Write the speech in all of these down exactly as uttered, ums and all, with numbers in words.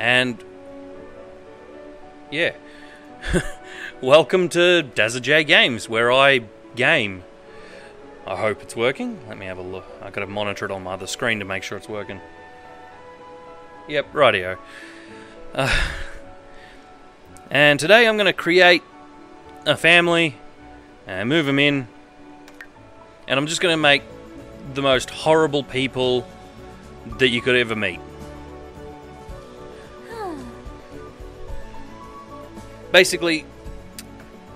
And yeah, welcome to Dazza J Games, where I game. I hope it's working. Let me have a look. I've got to monitor it on my other screen to make sure it's working. Yep, rightio. Uh, and today I'm going to create a family and move them in. And I'm just going to make the most horrible people that you could ever meet. Basically,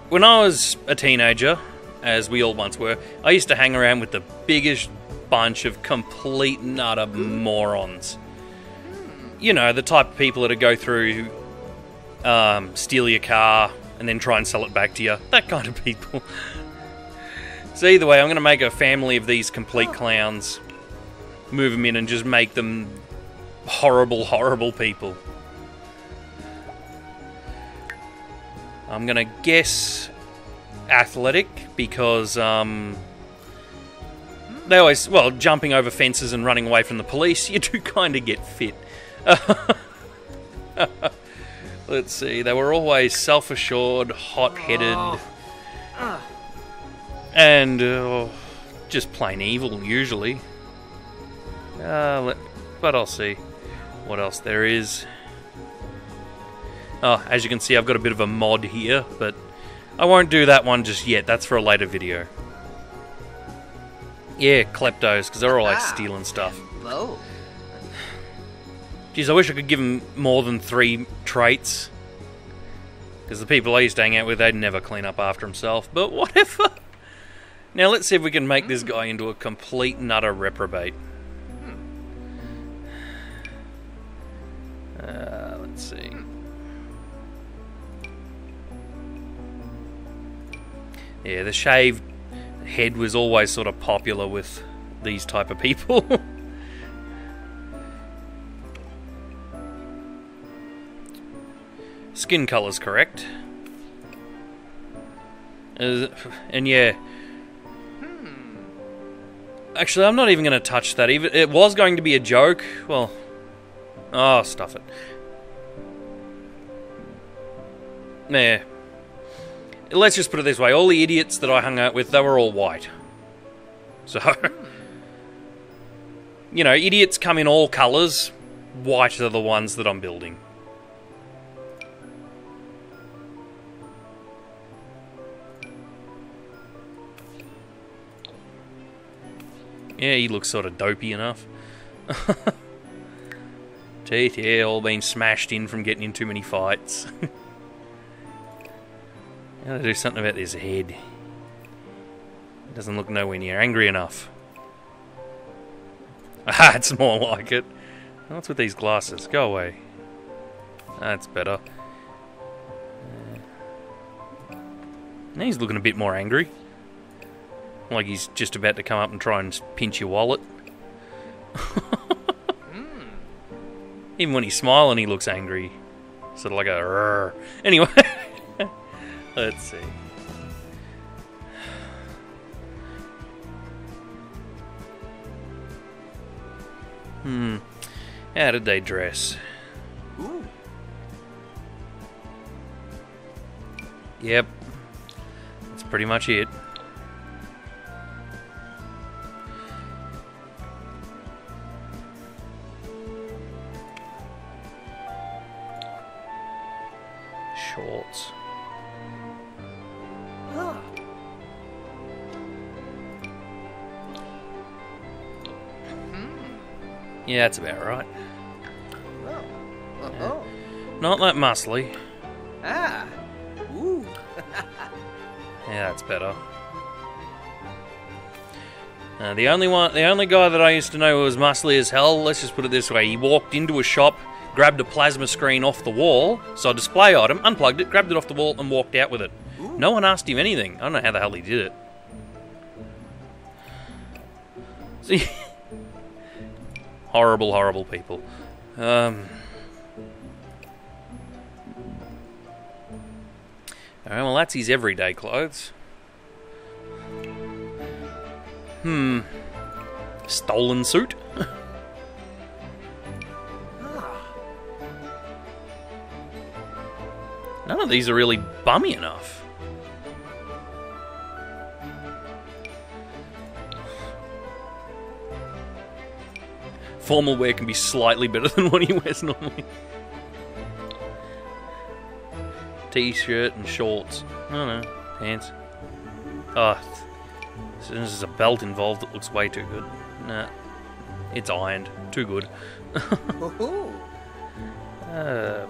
when I was a teenager, as we all once were, I used to hang around with the biggest bunch of complete and utter morons. You know, the type of people that'd go through, um, steal your car, and then try and sell it back to you. That kind of people. So either way, I'm going to make a family of these complete clowns, move them in and just make them horrible, horrible people. I'm going to guess athletic, because um, they always, well, jumping over fences and running away from the police, you do kind of get fit. Let's see, they were always self-assured, hot-headed, and uh, just plain evil, usually. Uh, let, but I'll see what else there is. Oh, as you can see, I've got a bit of a mod here, but I won't do that one just yet. That's for a later video. Yeah, kleptos, because they're always stealing stuff. Geez, I wish I could give them more than three traits. Because the people I used to hang out with, they'd never clean up after himself, but whatever. Now, let's see if we can make this guy into a complete and utter reprobate. Uh, let's see. Yeah, the shaved head was always sort of popular with these type of people. Skin color's correct. Uh, and yeah. Hmm. Actually, I'm not even going to touch that. Even it was going to be a joke. Well, oh, stuff it. Yeah. Let's just put it this way, all the idiots that I hung out with, they were all white. So, you know, idiots come in all colours, white are the ones that I'm building. Yeah, he looks sort of dopey enough. Teeth, yeah, all been smashed in from getting in too many fights. I gotta do something about this head. It doesn't look nowhere near angry enough. Ah, it's more like it. What's with these glasses? Go away. That's better. Now he's looking a bit more angry. Like he's just about to come up and try and pinch your wallet. Even when he's smiling, he looks angry. Sort of like a rrr. Anyway. Let's see. Hmm. How did they dress? Ooh. Yep. That's pretty much it. Shorts. Yeah, that's about right. Yeah. Not that muscly. Ah. Ooh. Yeah, that's better. Uh, the only one, the only guy that I used to know who was muscly as hell. Let's just put it this way: he walked into a shop, grabbed a plasma screen off the wall, saw a display item, unplugged it, grabbed it off the wall, and walked out with it. Ooh. No one asked him anything. I don't know how the hell he did it. See. Horrible, horrible people. Um, Alright, well that's his everyday clothes. Hmm. Stolen suit? None of these are really bummy enough. Formal wear can be slightly better than what he wears normally. T-shirt and shorts. I don't know. Pants. Oh, there's a belt involved that looks way too good. Nah. It's ironed. Too good. uh.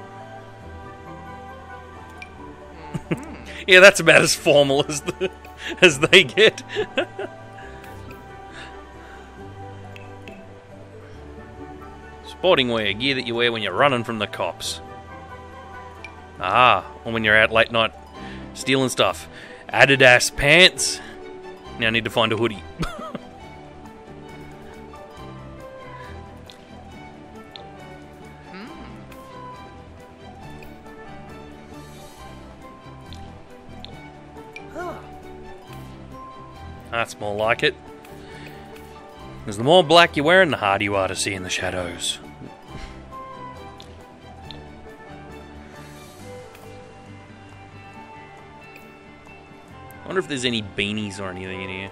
Yeah, that's about as formal as the, as they get. Sporting wear, gear that you wear when you're running from the cops. Ah, or when you're out late night stealing stuff. Adidas pants. Now I need to find a hoodie. That's more like it. Because the more black you're wearing, the harder you are to see in the shadows. I wonder if there's any beanies or anything in here.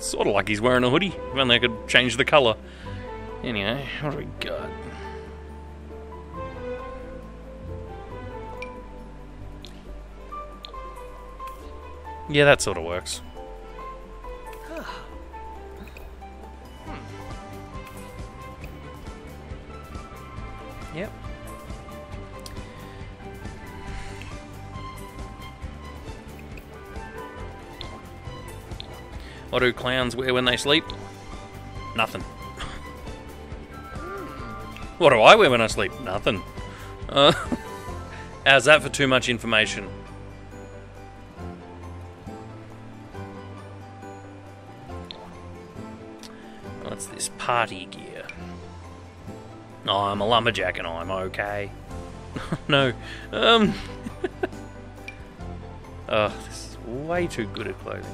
Sort of like he's wearing a hoodie. If only I could change the colour. Anyway, what do we got? Yeah, that sort of works. Yep. What do clowns wear when they sleep? Nothing. What do I wear when I sleep? Nothing. Uh, how's that for too much information? What's this party gear? Oh, I'm a lumberjack and I'm okay. No. Um. Oh, this is way too good at clothing.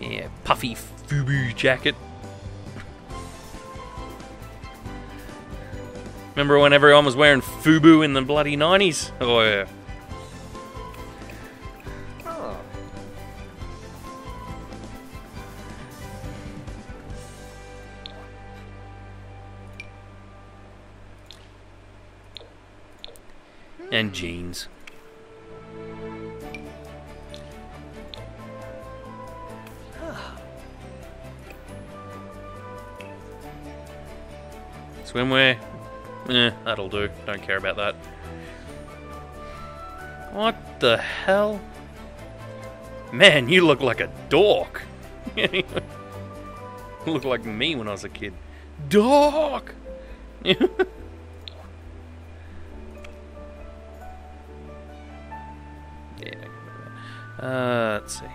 Yeah, puffy Fubu jacket. Remember when everyone was wearing Fubu in the bloody nineties? Oh, yeah. Oh. And jeans. Swimwear? Eh, that'll do. Don't care about that. What the hell? Man, you look like a dork. You look like me when I was a kid. Dork! Yeah. Uh, let's see.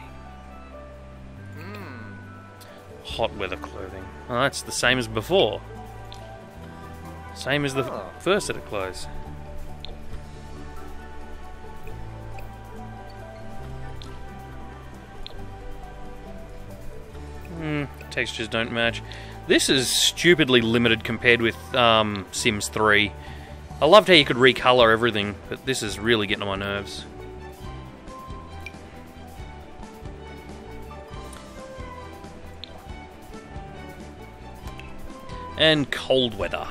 Hot weather clothing. Oh, that's the same as before. Same as the first set of clothes. Mm, textures don't match. This is stupidly limited compared with um, Sims three. I loved how you could recolor everything, but this is really getting on my nerves. And cold weather.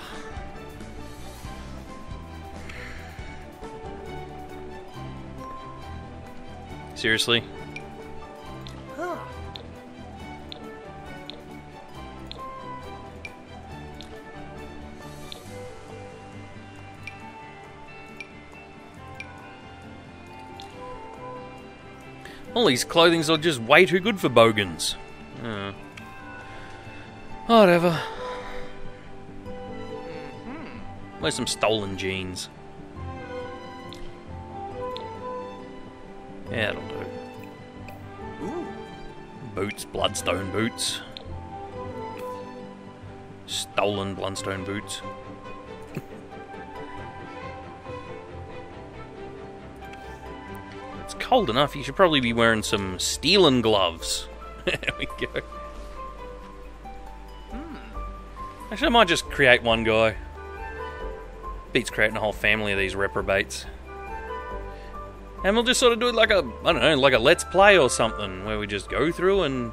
Seriously? Huh. All these clothings are just way too good for bogans. Oh. Whatever. Mm-hmm. Wear some stolen jeans. Yeah, that'll do. Ooh. Boots, bloodstone boots. Stolen bloodstone boots. cold enough, you should probably be wearing some stealing gloves. There we go. Hmm. Actually, I might just create one guy. Beats creating a whole family of these reprobates. And we'll just sort of do it like a, I don't know, like a Let's Play or something, where we just go through and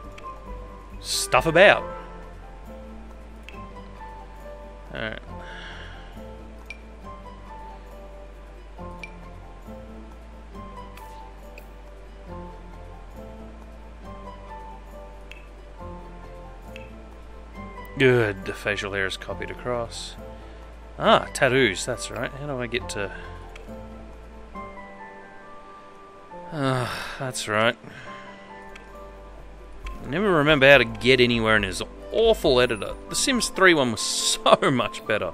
stuff about. Alright. Good, the facial hair is copied across. Ah, tattoos, that's right. How do I get to... Ah, uh, that's right. I never remember how to get anywhere in his awful editor. The Sims three one was so much better.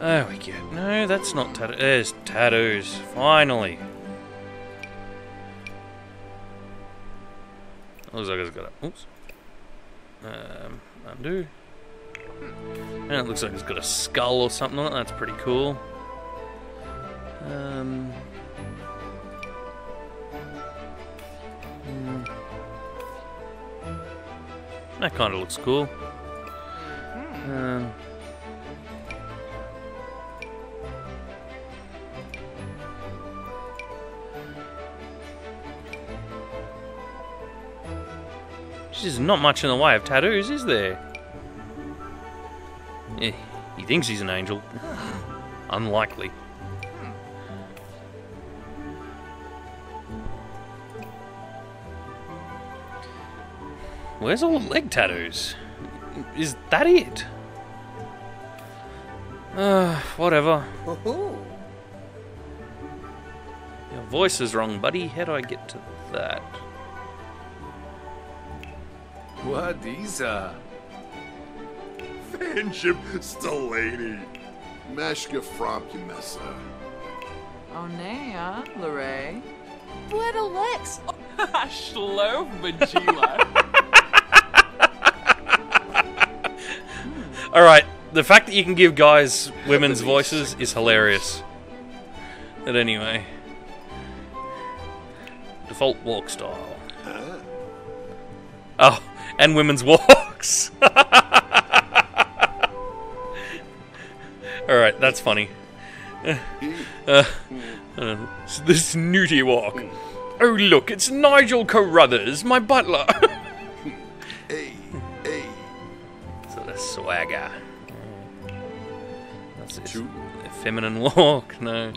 There we go. No, that's not tattoos. There's tattoos, finally. Looks like it's got a... Oops. Um, undo. And it looks like it's got a skull or something on it. That's pretty cool. Um... That kind of looks cool. Um, there's not much in the way of tattoos, is there? Yeah, he thinks he's an angel. Unlikely. Where's all the leg tattoos? Is that it? Uh, whatever. Ooh. Your voice is wrong, buddy. How do I get to that? What is that? Friendship Stalady. Mashka Fromkumessa. Onea, Lorraine. What a Lex! Shlove Majila. Alright, the fact that you can give guys women's voices is hilarious. But anyway. Default walk style. Oh, and women's walks. Alright, that's funny. Uh, uh, this snooty walk. Oh look, it's Nigel Carruthers, my butler. Swagger. That's it. The feminine walk, no.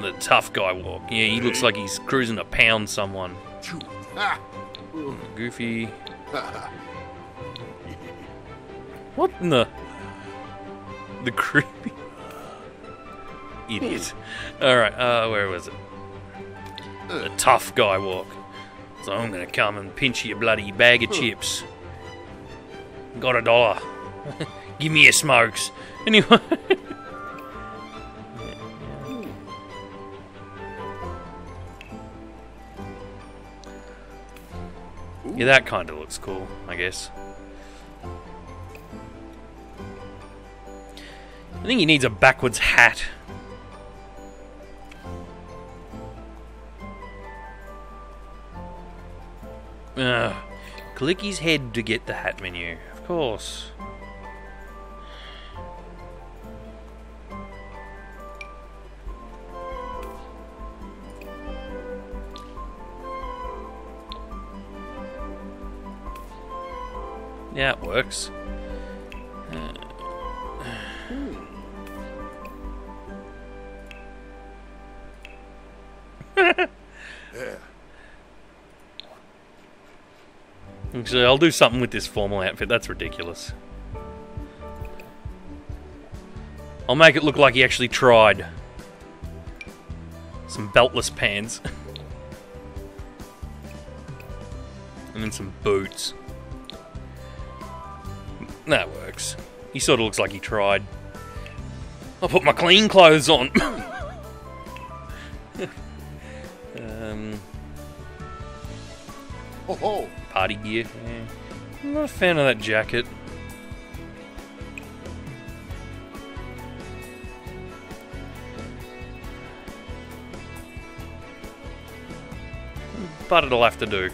The tough guy walk. Yeah, he looks like he's cruising to pound someone. Goofy. What in the... The creepy... Idiot. Alright, uh, where was it? The tough guy walk. So I'm gonna come and pinch your bloody bag of chips. Got a dollar. Give me your smokes. Anyway. Yeah, that kind of looks cool, I guess. I think he needs a backwards hat. Ugh. Click his head to get the hat menu, of course. Yeah, it works. Uh, yeah. Actually, I'll do something with this formal outfit. That's ridiculous. I'll make it look like he actually tried. Some beltless pants. And then some boots. That works. He sort of looks like he tried. I'll put my clean clothes on. um, oh, oh. Party gear. Yeah. I'm not a fan of that jacket. but it'll have to do.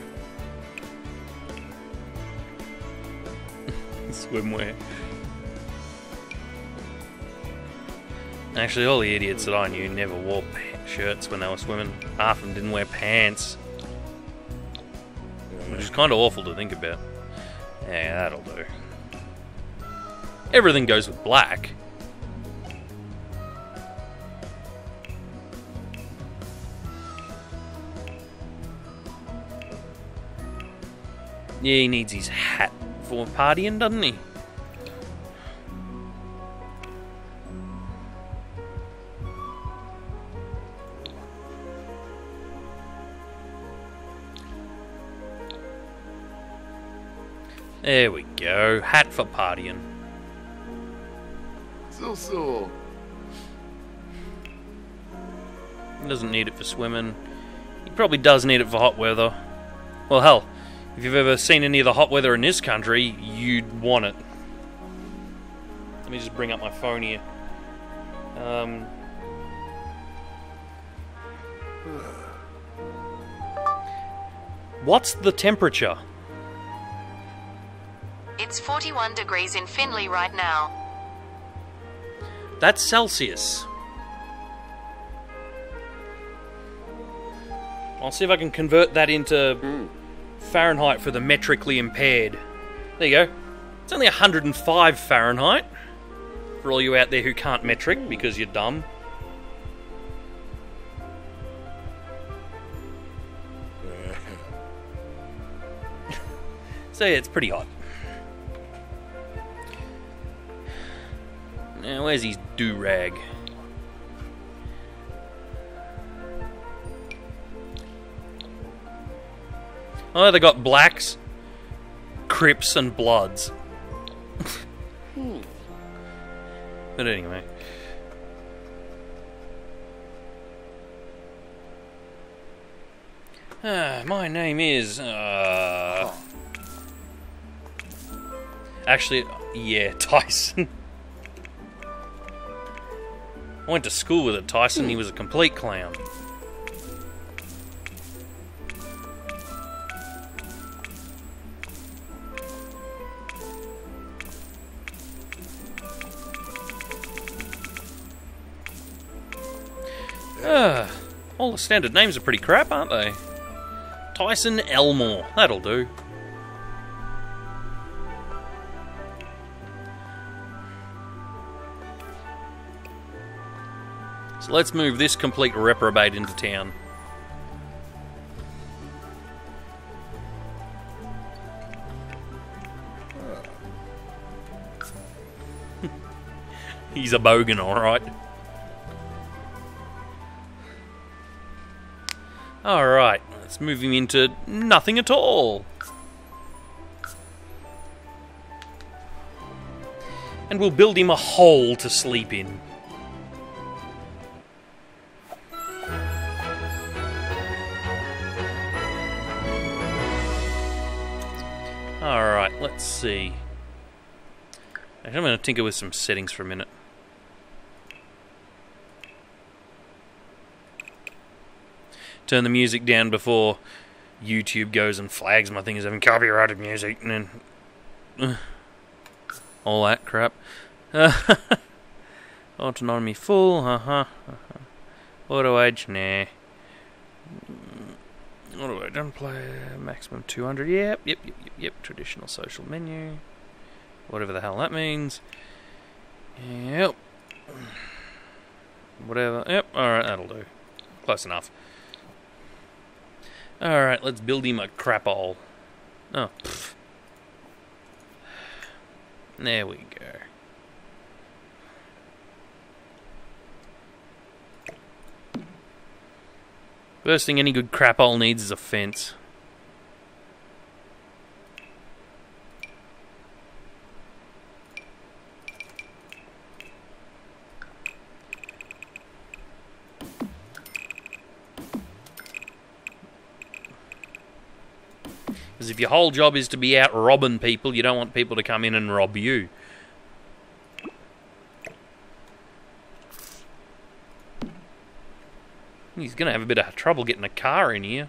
Swimwear. Actually, all the idiots that I knew never wore shirts when they were swimming. Half of them didn't wear pants. Which is kind of awful to think about. Yeah, that'll do. Everything goes with black. Yeah, he needs his hat for partying, doesn't he? There we go. Hat for partying. So, so. He doesn't need it for swimming. He probably does need it for hot weather. Well, hell, if you've ever seen any of the hot weather in this country, you'd want it. Let me just bring up my phone here. Um, what's the temperature? It's forty-one degrees in Findlay right now. That's Celsius. I'll see if I can convert that into mm. Fahrenheit for the metrically impaired. There you go. It's only one hundred and five Fahrenheit. For all you out there who can't metric because you're dumb. So yeah, it's pretty hot. Now, where's his do-rag? Oh, they got blacks, Crips, and Bloods. But anyway. Ah, my name is... Uh... Actually, yeah, Tyson. I went to school with a Tyson, he was a complete clown. Uh, all the standard names are pretty crap, aren't they? Tyson Elmore, that'll do. Let's move this complete reprobate into town. He's a bogan, alright. Alright, let's move him into nothing at all. And we'll build him a hole to sleep in. Alright, let's see. I'm going to tinker with some settings for a minute. Turn the music down before YouTube goes and flags my thing as having copyrighted music and then... Uh, all that crap. Uh, autonomy full, haha. Uh-huh, uh-huh. Auto age, nah. What do I don't play? Maximum two hundred. Yep, yep, yep, yep, yep. Traditional social menu. Whatever the hell that means. Yep. Whatever. Yep, alright, that'll do. Close enough. Alright, let's build him a crap hole. Oh. Pff. There we go. First thing any good crap hole needs is a fence. Because if your whole job is to be out robbing people, you don't want people to come in and rob you. He's gonna have a bit of trouble getting a car in here.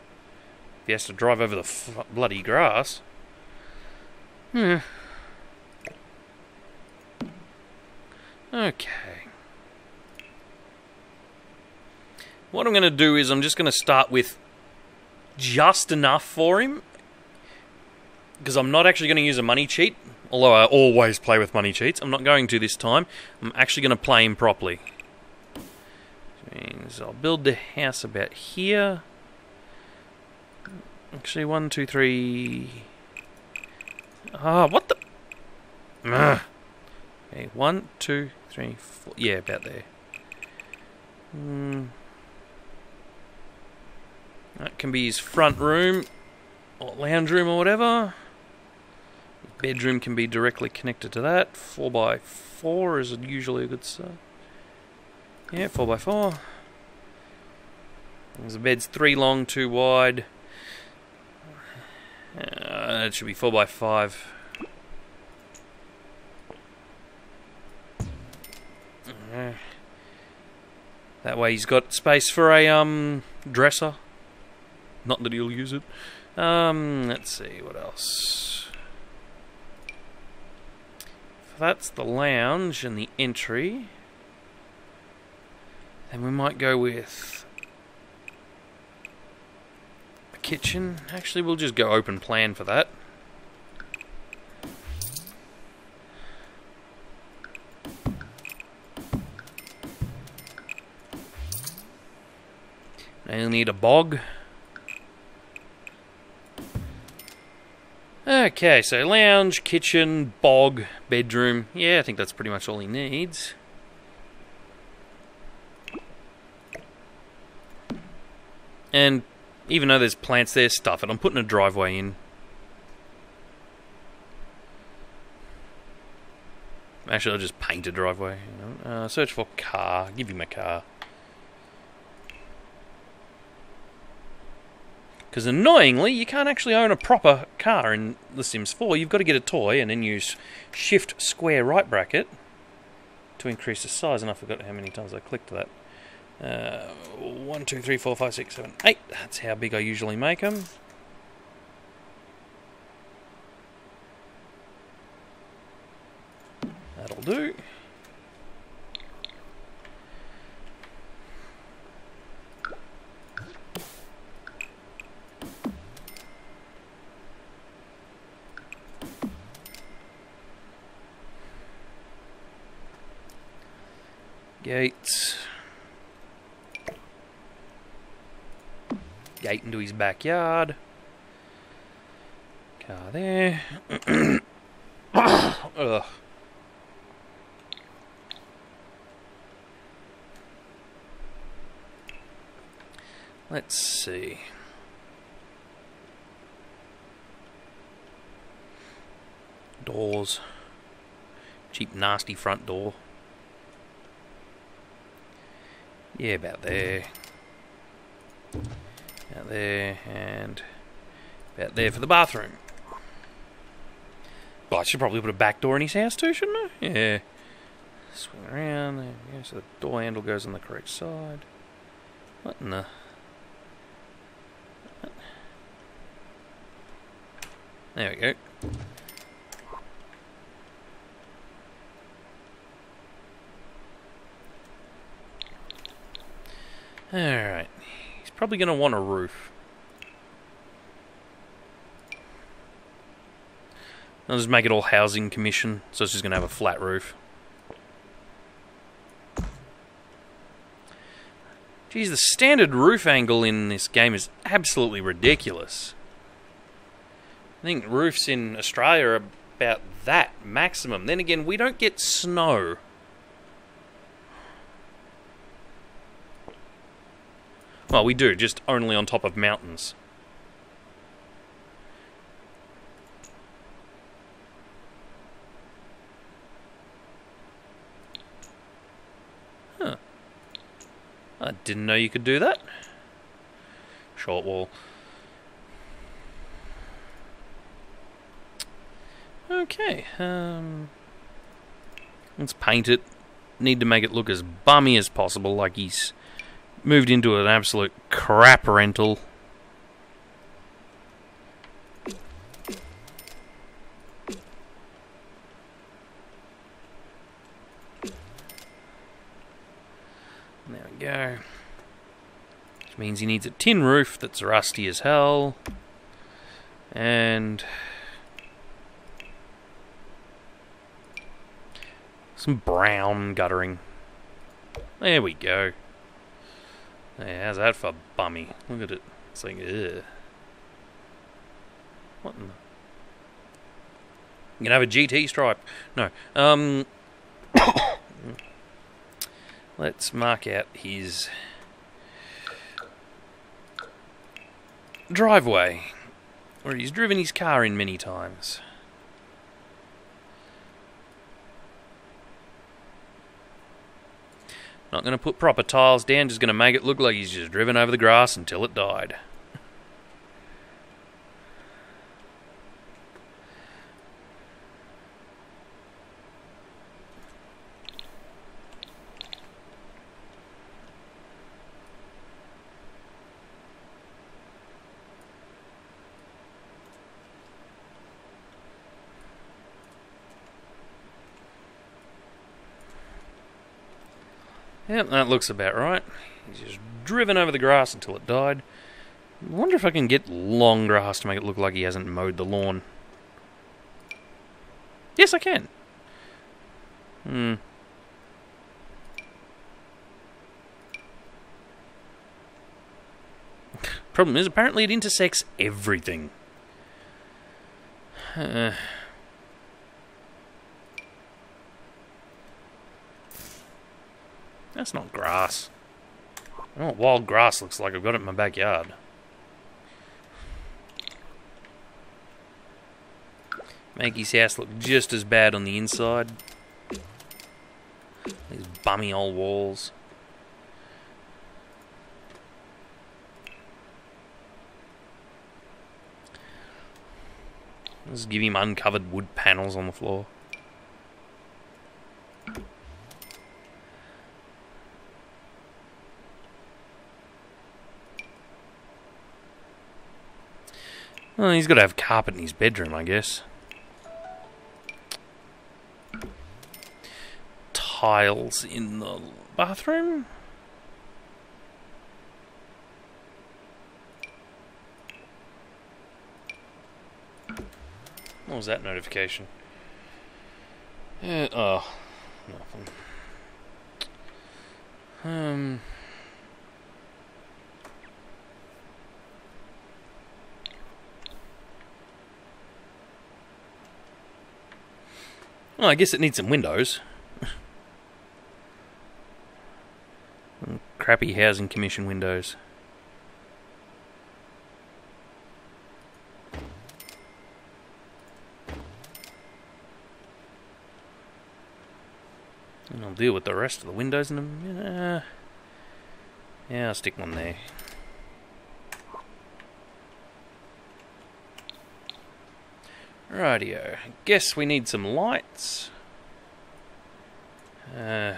If he has to drive over the f bloody grass. Hmm. Okay. What I'm going to do is I'm just going to start with just enough for him. Because I'm not actually going to use a money cheat. Although I always play with money cheats. I'm not going to this time. I'm actually going to play him properly. Which means I'll build the house about here. Actually, one, two, three... Ah, oh, what the... Ugh. Okay, one, two, three, four... Yeah, about there. Mm. That can be his front room, or lounge room, or whatever. Bedroom can be directly connected to that. four by four is usually a good size. Yeah, four by four. The bed's three long, two wide. Uh, it should be four by five. Uh, that way he's got space for a um dresser. Not that he'll use it. Um, let's see, what else? That's the lounge and the entry. And we might go with a kitchen. Actually, we'll just go open plan for that. And you'll need a bog. Okay, so lounge, kitchen, bog, bedroom. Yeah, I think that's pretty much all he needs. And even though there's plants there, stuff it. I'm putting a driveway in. Actually, I'll just paint a driveway. Uh, search for car. Give him a car. Because annoyingly, you can't actually own a proper car in The Sims four. You've got to get a toy and then use shift square right bracket to increase the size. And I forgot how many times I clicked that. Uh, one, two, three, four, five, six, seven, eight. That's how big I usually make them. That'll do. Gates. Gate into his backyard. Car there. Ugh. Let's see. Doors. Cheap, nasty front door. Yeah, about there. About there, and about there for the bathroom. Well, I should probably put a back door in his house too, shouldn't I? Yeah. Swing around, there we go, so the door handle goes on the correct side. What in the... There we go. Alright, he's probably going to want a roof. I'll just make it all housing commission, so it's just going to have a flat roof. Geez, the standard roof angle in this game is absolutely ridiculous. I think roofs in Australia are about that maximum. Then again, we don't get snow. Well, we do, just only on top of mountains. Huh. I didn't know you could do that. Short wall. Okay, um... let's paint it. Need to make it look as bummy as possible, like he's... moved into an absolute crap rental. There we go. Which means he needs a tin roof that's rusty as hell. And some brown guttering. There we go. Hey, how's that for bummy? Look at it. It's like, ugh. What in the... You can have a G T stripe. No. Um... Let's mark out his driveway, where he's driven his car in many times. Not going to put proper tiles down, just going to make it look like he's just driven over the grass until it died. Yep, that looks about right. He's just driven over the grass until it died. I wonder if I can get long grass to make it look like he hasn't mowed the lawn. Yes, I can. Hmm. Problem is, apparently it intersects everything. Uh... That's not grass. I don't know what wild grass looks like. I've got it in my backyard. Make his house look just as bad on the inside. These bummy old walls. Just give him uncovered wood panels on the floor. Well, he's got to have carpet in his bedroom, I guess. Tiles in the bathroom? What was that notification? Uh, oh, nothing. Um... Well, I guess it needs some windows. Some crappy housing commission windows. And I'll deal with the rest of the windows in a minute. Yeah, I'll stick one there. Rightio. Guess we need some lights. Uh,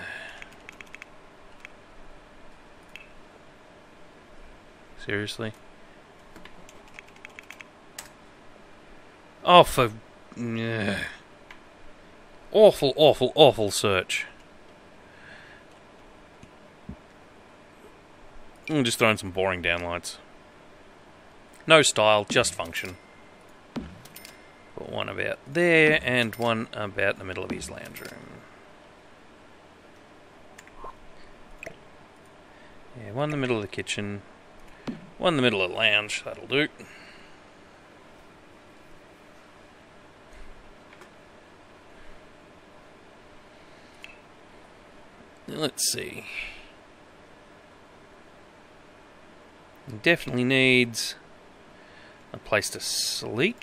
seriously? Oh, for... Uh, awful, awful, awful search. I'm just throwing some boring down lights. No style, just function. Put one about there, and one about the middle of his lounge room. Yeah, one in the middle of the kitchen, one in the middle of the lounge, that'll do. Let's see. He definitely needs a place to sleep.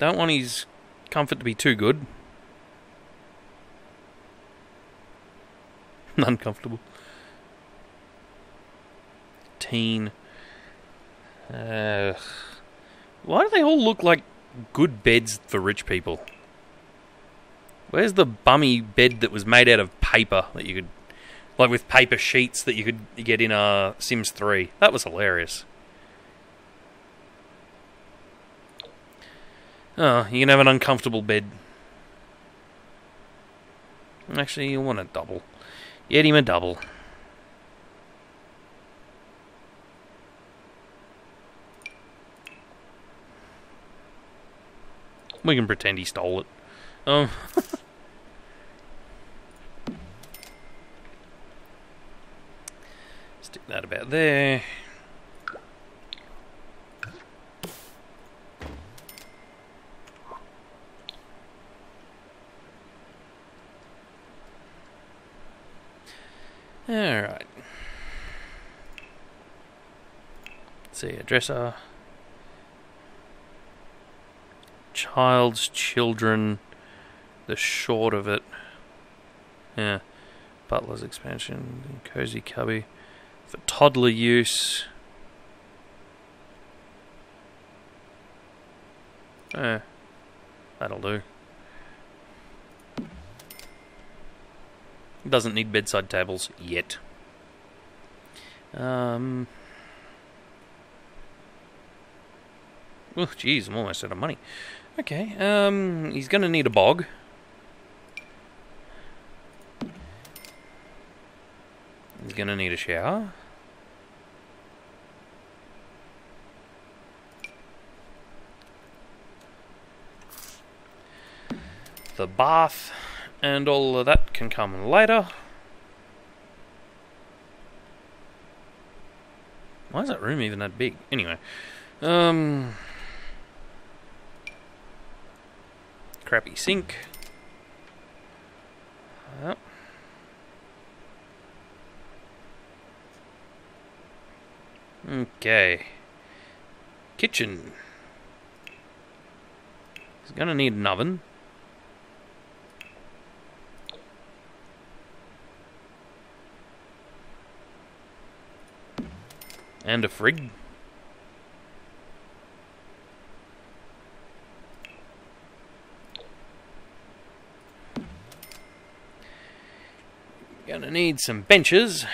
Don't want his comfort to be too good. Uncomfortable. Teen. Uh, why do they all look like good beds for rich people? Where's the bummy bed that was made out of paper that you could... Like with paper sheets that you could get in uh, Sims three. That was hilarious. Oh, you can have an uncomfortable bed. Actually, you want a double. Get him a double. We can pretend he stole it. Um. Stick that about there. Alright. Let's see, a dresser. Child's children, the short of it. Yeah. Butler's expansion, cozy cubby. For toddler use. Eh. That'll do. Doesn't need bedside tables yet. Um. Oh, jeez, I'm almost out of money. Okay, um, he's going to need a bog. He's going to need a shower. The bath and all of that can come later. Why is that room even that big? Anyway, um... crappy sink. Yep. Okay. Kitchen. He's gonna need an oven. And a fridge. Gonna need some benches.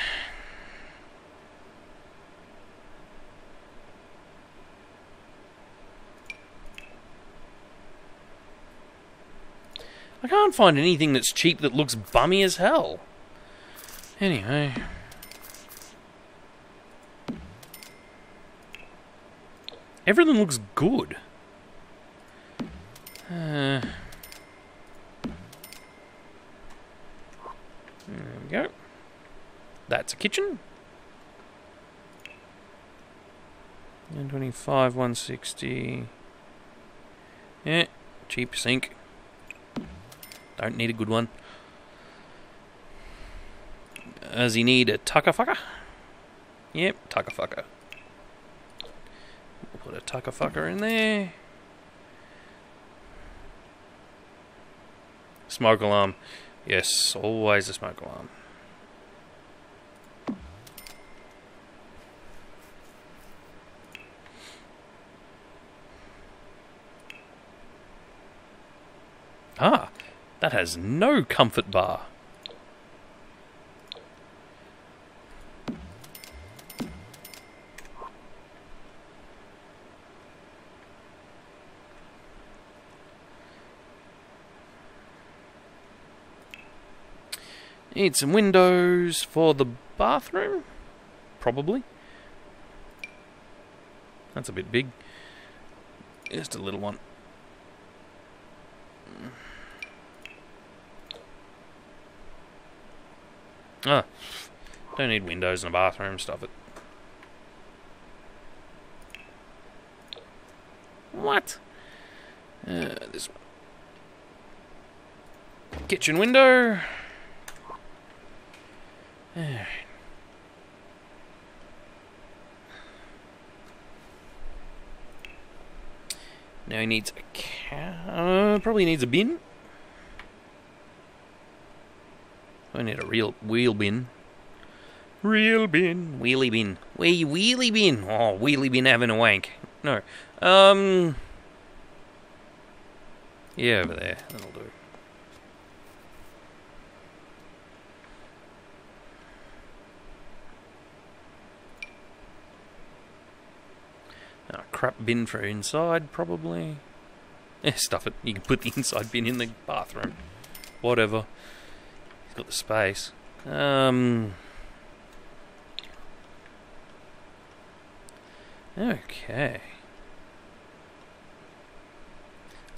I can't find anything that's cheap that looks bummy as hell. Anyway. Everything looks good. Uh... There we go. That's a kitchen. one twenty-five, one sixty. Yeah, cheap sink. Don't need a good one. Does he need a tucker fucker? Yep, tucker fucker. We'll put a tucker fucker in there. Smoke alarm. Yes, always a smoke alarm. Ah, that has no comfort bar. Need some windows for the bathroom? Probably. That's a bit big. Just a little one. Ah. Don't need windows in a bathroom, stop it. What? Uh, this one. Kitchen window. Alright. Now he needs a cow. Uh, probably needs a bin. I need a real wheel bin. Real bin. Wheelie bin. Wee wheelie bin. Oh, wheelie bin having a wank. No. Um. Yeah, over there. That'll do. Oh, crap bin for inside, probably. Eh, stuff it. You can put the inside bin in the bathroom. Whatever. got the space. Um, okay.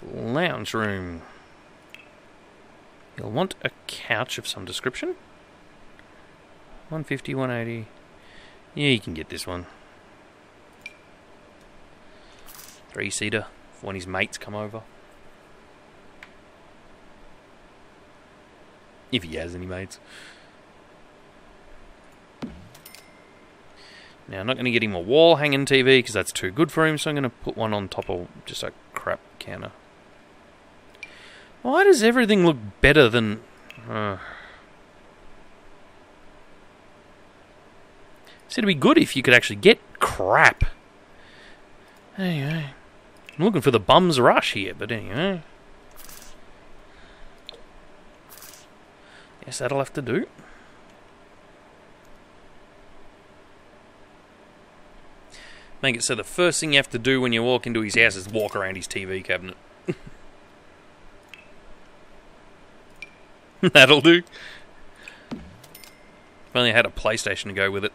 Lounge room. You'll want a couch of some description. one fifty, one eighty. Yeah, you can get this one. Three-seater for when his mates come over. If he has any mates. Now, I'm not going to get him a wall-hanging T V because that's too good for him, so I'm going to put one on top of just a crap counter. Why does everything look better than... Uh, so it'd be good if you could actually get crap. Anyway. I'm looking for the bum's rush here, but anyway. Yes, that'll have to do. Make it so the first thing you have to do when you walk into his house is walk around his T V cabinet. That'll do. If only I had a PlayStation to go with it.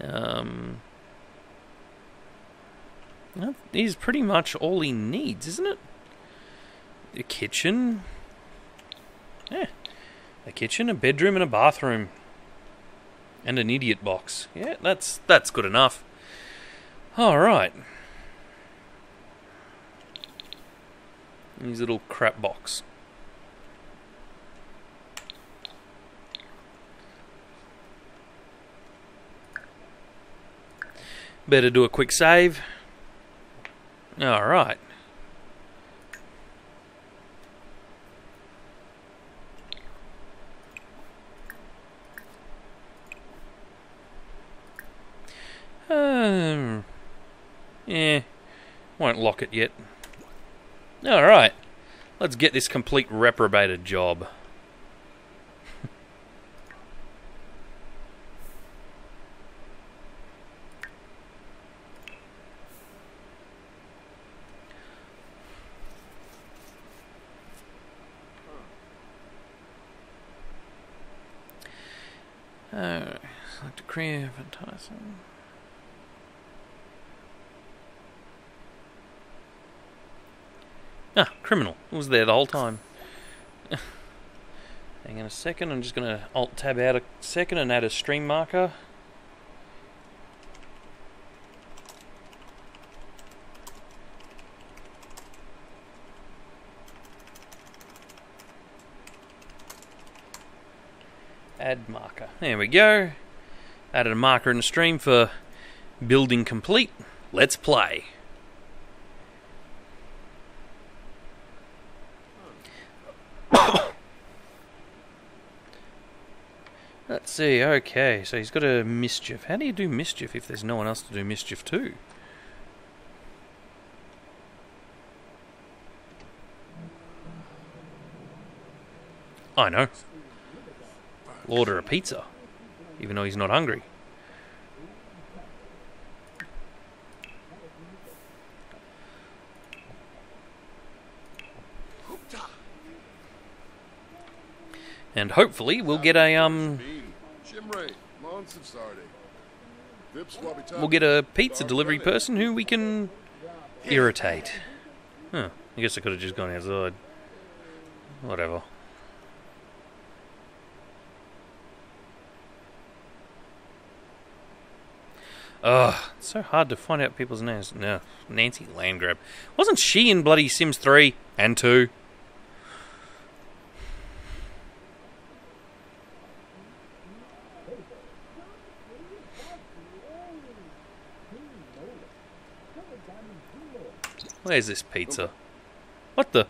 um, that is pretty much all he needs, isn't it? The kitchen. Yeah. A kitchen, a bedroom, and a bathroom. And an idiot box. Yeah, that's that's good enough. Alright. His little crap box. Better do a quick save. Alright. Um, yeah, won't lock it yet. Alright, let's get this complete reprobated job. Alright, select a crib and Tyson. Ah, criminal. It was there the whole time. Hang on a second, I'm just going to alt-tab out a second and add a stream marker. Add marker. There we go. Added a marker in the stream for building complete. Let's play. Let's see, okay, so he's got a mischief. How do you do mischief if there's no one else to do mischief to? I know. He'll order a pizza, even though he's not hungry. And hopefully we'll get a um we'll get a pizza delivery person who we can irritate. Huh, I guess I could have just gone outside. Whatever. Ugh, it's so hard to find out people's names. No, Nancy Landgraab. Wasn't she in bloody Sims three and two? Where's this pizza? What the?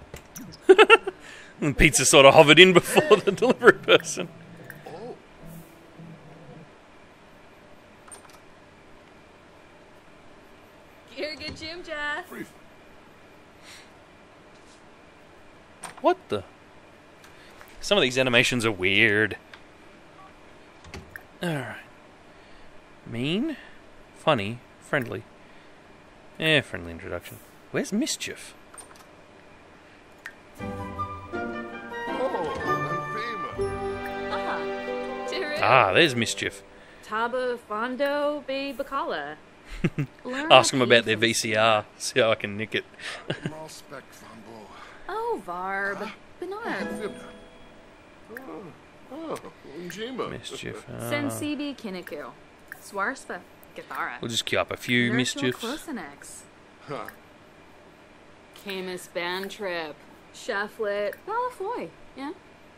And pizza sort of hovered in before the delivery person. Oh. You're a good Jim Jazz. What the? Some of these animations are weird. Alright. Mean, funny, friendly. Eh, friendly introduction. Where's mischief? Ah, there's mischief. Taba Fondo B Bacala. Ask them about their V C R. See how I can nick it. Oh, Varb. Bernard. Oh, mischief. Ah. Sensibi Kinniku. Swarspa. Githara. We'll just queue up a few mischiefs. Huh. Camus Bantrip. Shaflet. Balafoy. Yeah.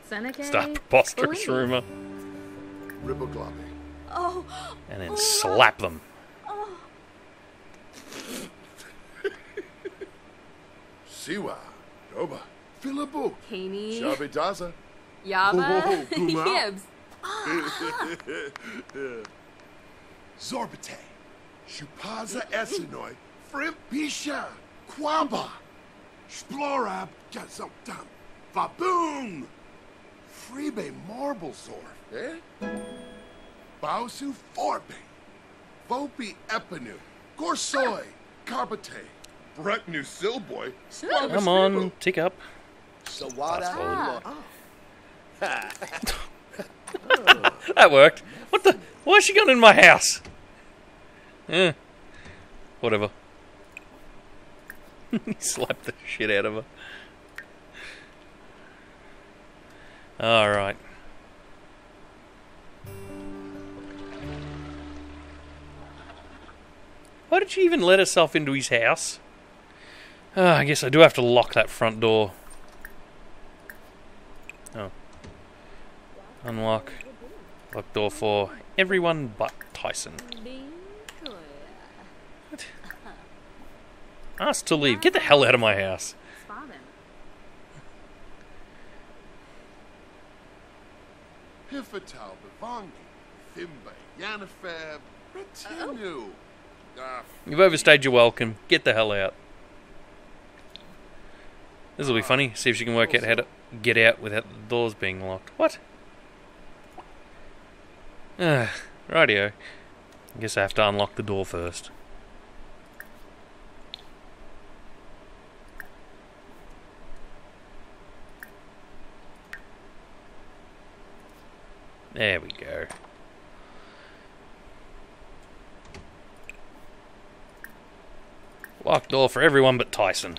Seneca. Stop preposterous rumor. Ribogloppy. Oh. And then oh, slap them. Oh. Siwa. Doba. Philibu. Kaney. Shabitaza. Yaba. Gibbs. Zorbite. Shupaza Essenoi. Frimpisha. Quamba. Splorab. Gazotam. Vaboom. Freebay Marblezorf. Eh? Bausu Forbe. Vopi Epinu. Gorsoi. Carbate. Brecknu Silboy. Come on, tick up. Sawada. That worked. What the? Why is she going in my house? Eh. Whatever. He slapped the shit out of her. Alright. Why did she even let herself into his house? Oh, I guess I do have to lock that front door. Oh. Unlock. Lock door for everyone but Tyson. What? Asked to leave. Get the hell out of my house. Pivotal Bivangi. Thimba Yanafab. Retinu. You've overstayed your welcome. Get the hell out. This will be funny. See if she can work out how to get out without the doors being locked. What? Uh, rightio. I guess I have to unlock the door first. There we go. Locked door for everyone but Tyson.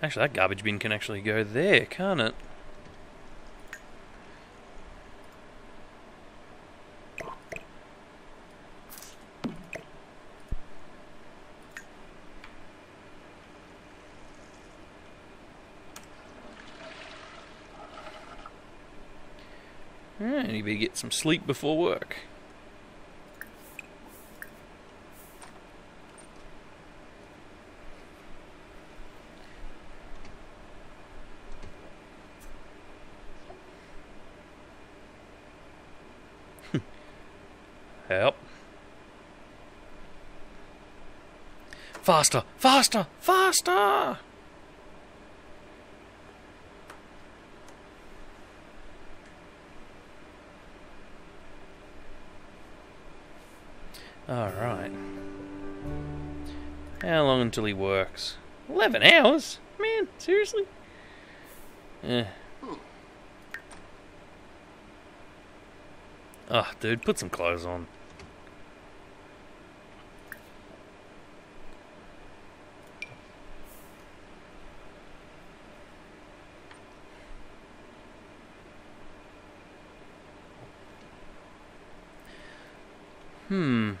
Actually, that garbage bin can actually go there, can't it? Alright, you better get some sleep before work. Help. Faster! Faster! Faster! Alright. How long until he works? Eleven hours? Man, seriously? Eh. Ah, oh, dude, put some clothes on. Hmm.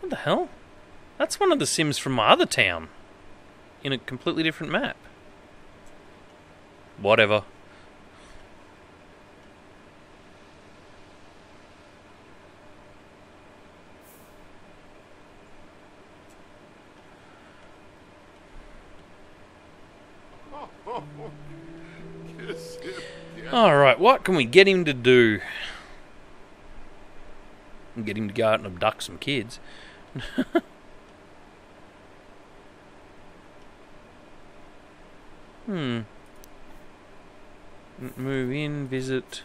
What the hell? That's one of the Sims from my other town. In a completely different map. Whatever. Alright, what can we get him to do? Get him to go out and abduct some kids. Hmm. Move in, visit.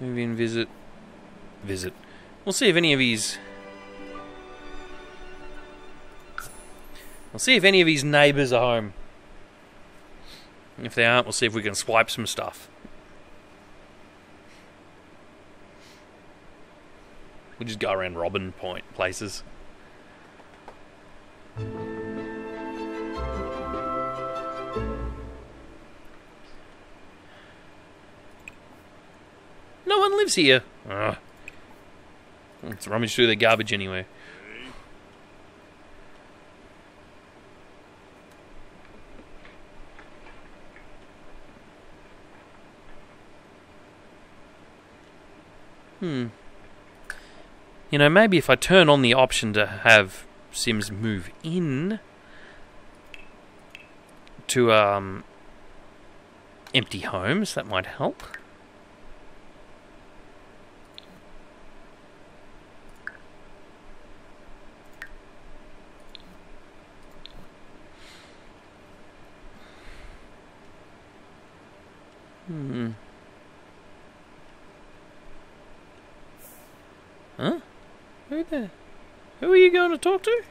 Move in, visit. Visit. We'll see if any of his... We'll see if any of his neighbours are home. If they aren't, we'll see if we can swipe some stuff. We'll just go around Robin Point places. No one lives here. Ugh. Let's rummage through the garbage anyway. Hmm. You know, maybe if I turn on the option to have Sims move in to um, empty homes, that might help. Hmm. Huh? Who the... Who are you going to talk to?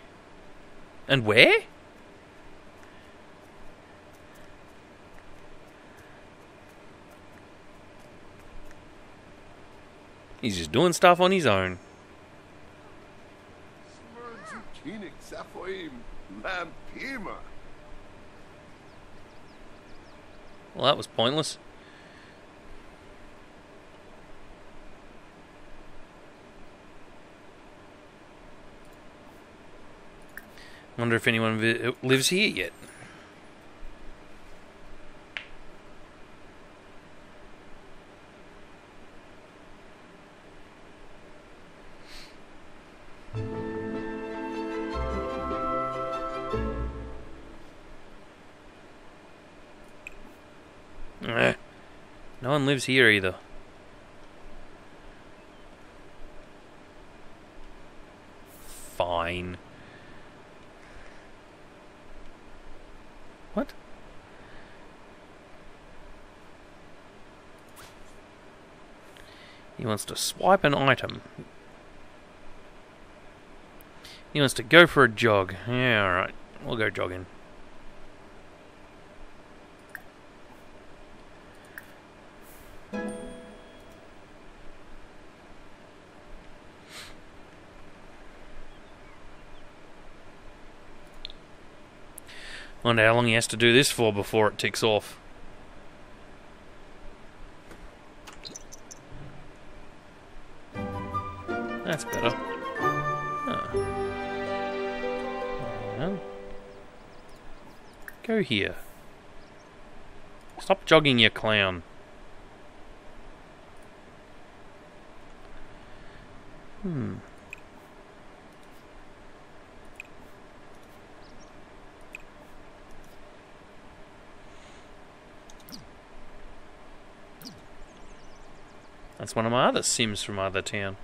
And where? He's just doing stuff on his own. Well, that was pointless. Wonder if anyone vi lives here yet. No one lives here either. Fine. What? He wants to swipe an item. He wants to go for a jog. Yeah, alright. We'll go jogging. I wonder how long he has to do this for before it ticks off. That's better. Oh. Go here. Stop jogging, you clown. Hmm. That's one of my other Sims from my other town.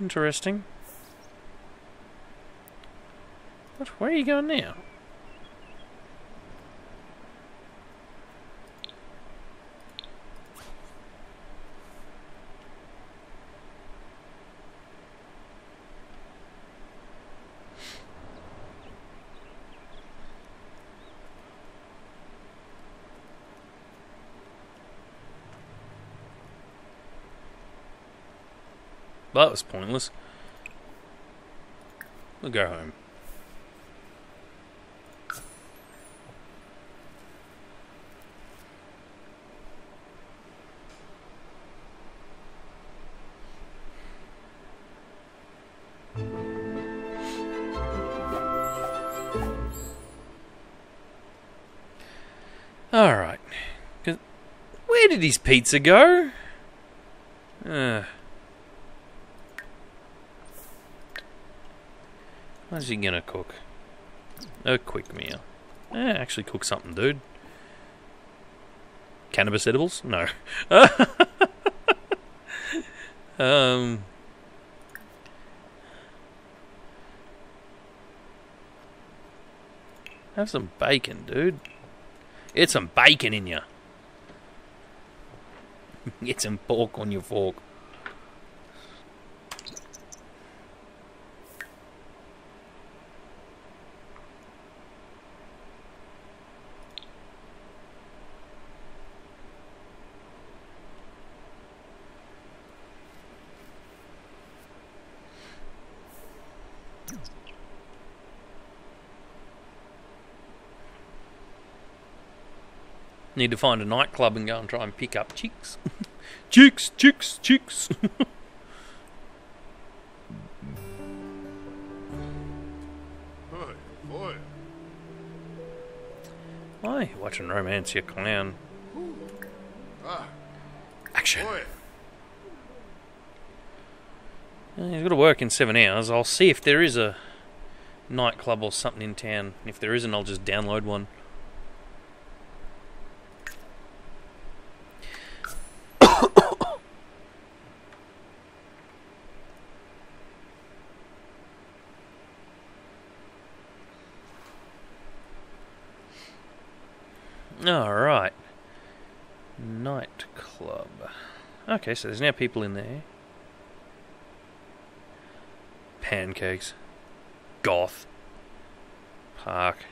Interesting. What? Where are you going now? That was pointless. We'll go home. All right. Where did his pizza go? Uh. What's he gonna cook? A quick meal. Eh, actually cook something, dude. Cannabis edibles? No. um. Have some bacon, dude. Get some bacon in you. Get some pork on your fork. Need to find a nightclub and go and try and pick up chicks. Chicks, chicks, chicks. Boy, boy. Why? Watching Romance Your Clown. Ah. Action. Boy. He's got to work in seven hours. I'll see if there is a nightclub or something in town. If there isn't, I'll just download one. Alright. Nightclub. Okay, so there's now people in there. Pancakes. Goth. Park.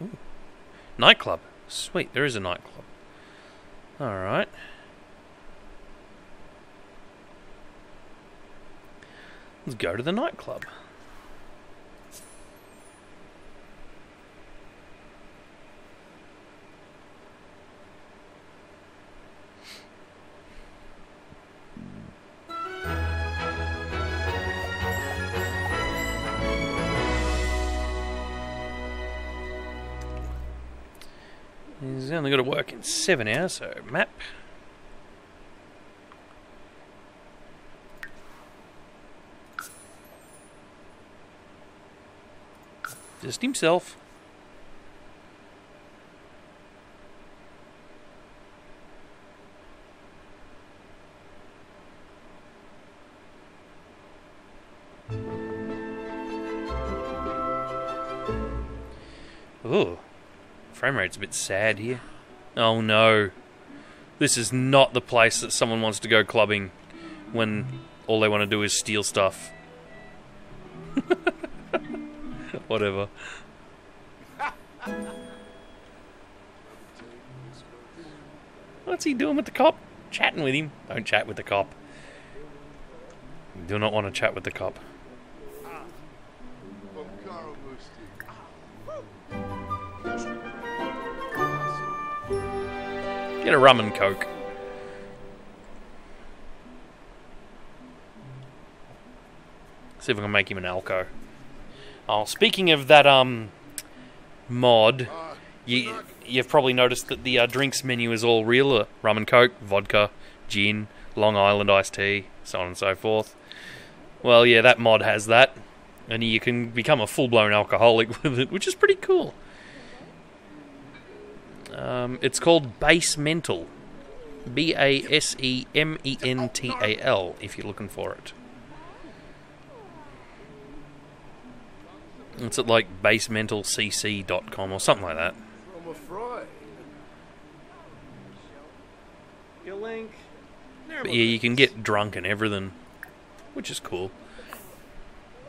Ooh. Nightclub. Sweet, there is a nightclub. Alright. Let's go to the nightclub. He's only got to work in seven hours, so map. Just himself. Ooh. Frame rate's a bit sad here. Oh no. This is not the place that someone wants to go clubbing when all they want to do is steal stuff. Whatever. What's he doing with the cop? Chatting with him. Don't chat with the cop. You do not want to chat with the cop. Get a rum and coke. See if we can make him an alco. Oh, speaking of that um mod, you you've probably noticed that the uh, drinks menu is all real: uh, rum and coke, vodka, gin, Long Island iced tea, so on and so forth. Well, yeah, that mod has that, and you can become a full-blown alcoholic with it, which is pretty cool. Um, it's called Base Mental, B A S E M E N T A L, if you're looking for it. It's at like base mental c c dot com or something like that. From a fry. Your link. But yeah, you can get drunk and everything, which is cool.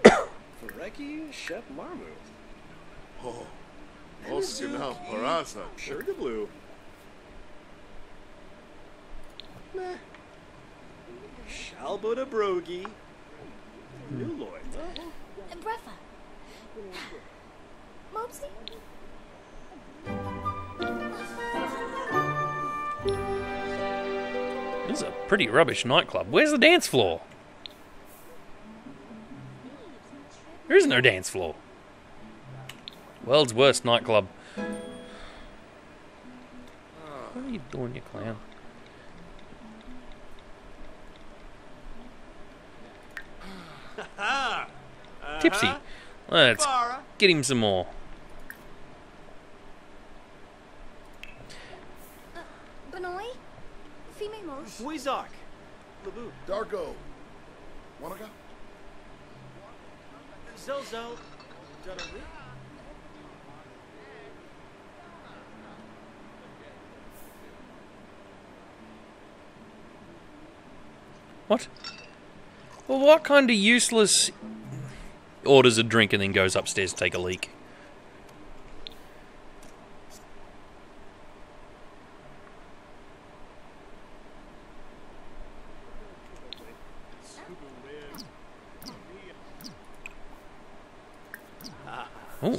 Faraki Chef Marmu. Oh. Oscar Paraza, sure to blue. Meh. Shalbo to Brogy. New Lloyd. And Brefa. Mopsy? This is a pretty rubbish nightclub. Where's the dance floor? There is no dance floor. World's worst nightclub. What are you doing, you clown? Tipsy. Let's get him some more. Benoy? Fimemos? Wizark. Labu. Dargo. Wanaka? Zelzo. Jadaru. What? Well, what kind of useless... orders a drink and then goes upstairs to take a leak? Oh.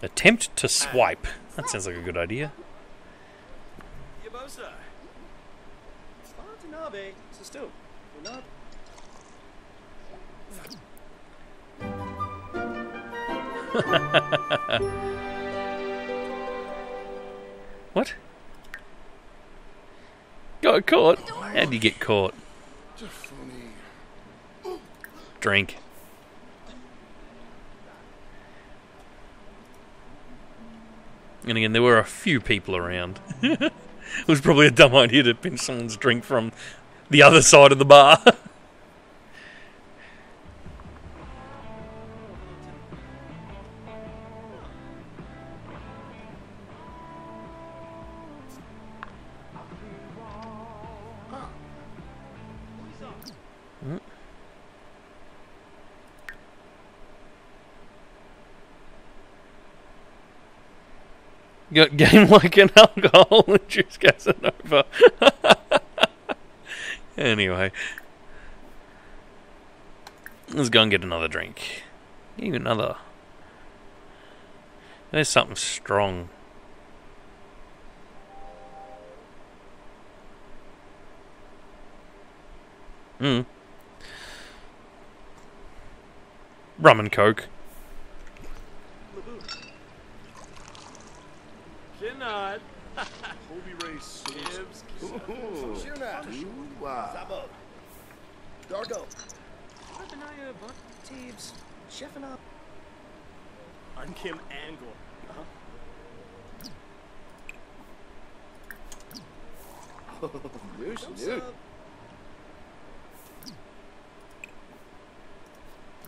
Attempt to swipe. That sounds like a good idea. What? Got caught? How'd you get caught? Drink. And again, there were a few people around. It was probably a dumb idea to pinch someone's drink from the other side of the bar. Got game like an alcohol and juice Casanova. Anyway. Let's go and get another drink. Get another. There's something strong. Hmm. Rum and Coke. I'm Kim Angle.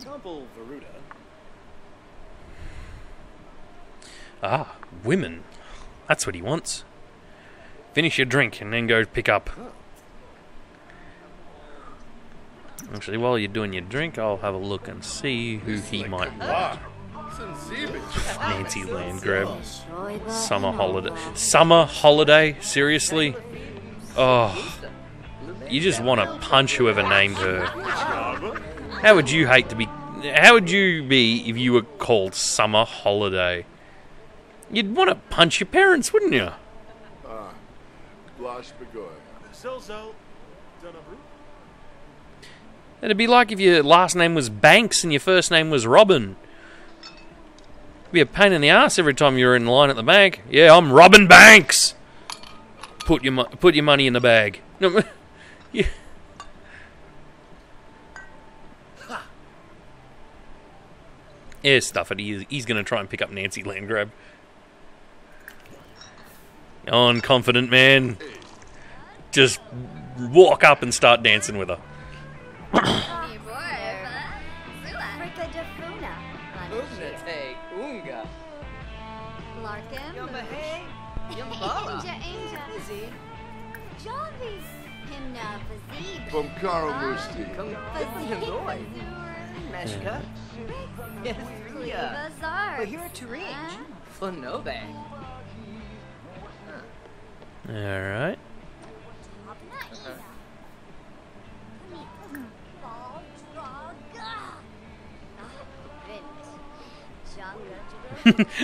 Temple Veruda. Ah, women. That's what he wants. Finish your drink and then go pick up. Actually, while you're doing your drink, I'll have a look and see who he might want. Nancy Landgraab. Summer holiday. Summer holiday? Seriously? Oh. You just want to punch whoever named her. How would you hate to be... How would you be if you were called Summer Holiday? You'd want to punch your parents, wouldn't you? Ah, Blash Begoy. It'd be like if your last name was Banks and your first name was Robin. It'd be a pain in the ass every time you're in line at the bank. Yeah, I'm Robin Banks. Put your put your money in the bag. No, yeah. Yeah, stuff it. He, he's going to try and pick up Nancy Landgraab. On confident man, just walk up and start dancing with her. Alright.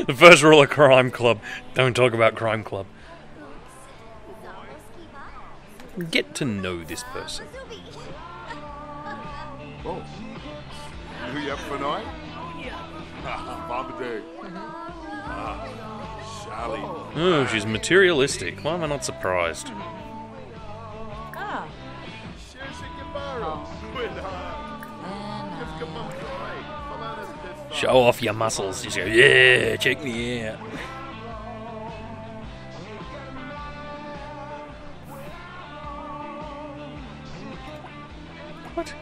The first rule of Crime Club. Don't talk about Crime Club. Get to know this person. Oh. Are you up for night? Oh, yeah. Baba Day. Sally. Oh, she's materialistic. Why am I not surprised? Ah. Show off your muscles. Just go, yeah, check me out. What?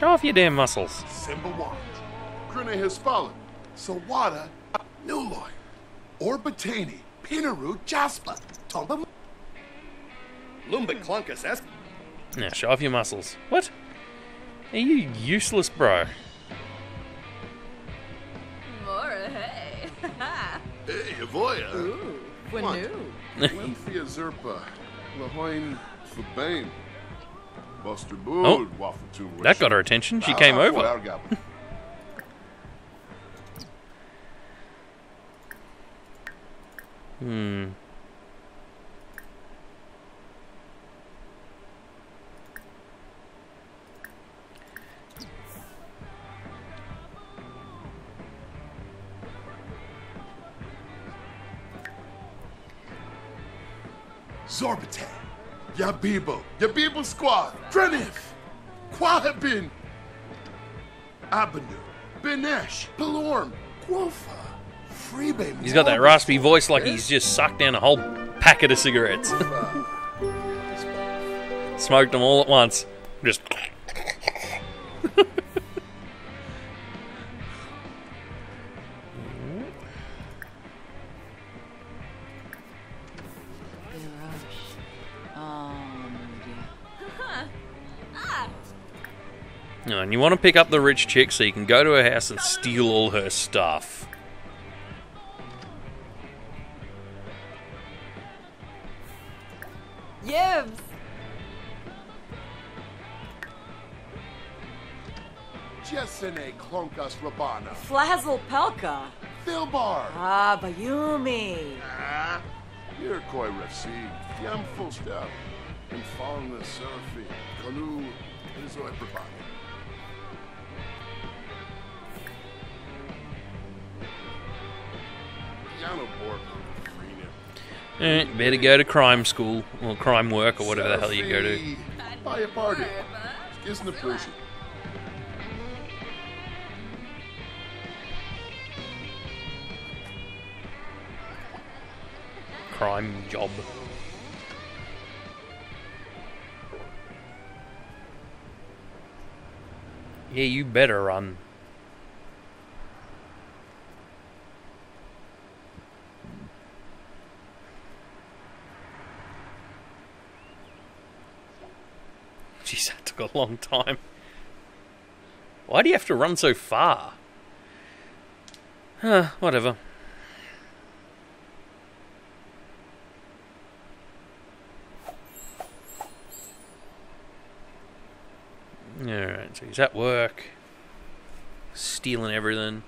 Show off your damn muscles. Simba Wanda. Grinner has fallen. Sawada, Nuloy, Orbatani, Pinaru, Jasper, Tomba, Lumba Clunkus, Es. Now show off your muscles. What? Are you useless, bro? More, hey. Hey, Evoya. Ooh, Wanu. Winfia Zerpa, Lahoyne Fabane, Buster Bood, Waffle Two. That got her attention. She came over. Hmm. Zorbatan, Yabibo, Yabibo Squad, Drenif, Quahabin, Abanu, Benesh, Palorm, Quofa, Freebay. He's got that raspy voice like he's just sucked down a whole packet of cigarettes. Smoked them all at once. Just. And you want to pick up the rich chick so you can go to her house and steal all her stuff. Yeah. Jessene Klonkas Rabana. Flazzle Pelka. Philbar. Ah, Bayumi. Ah, you're Koi Refsi. Yam Fulstap. And Falna Seraphim. Kalu Izoi Rabana. Eh, better go to crime school or crime work or whatever the hell you go to. Buy a party. Isn't the person. Crime job. Yeah, you better run. Jeez, that took a long time. Why do you have to run so far? Huh, whatever. Alright, so he's at work. Stealing everything.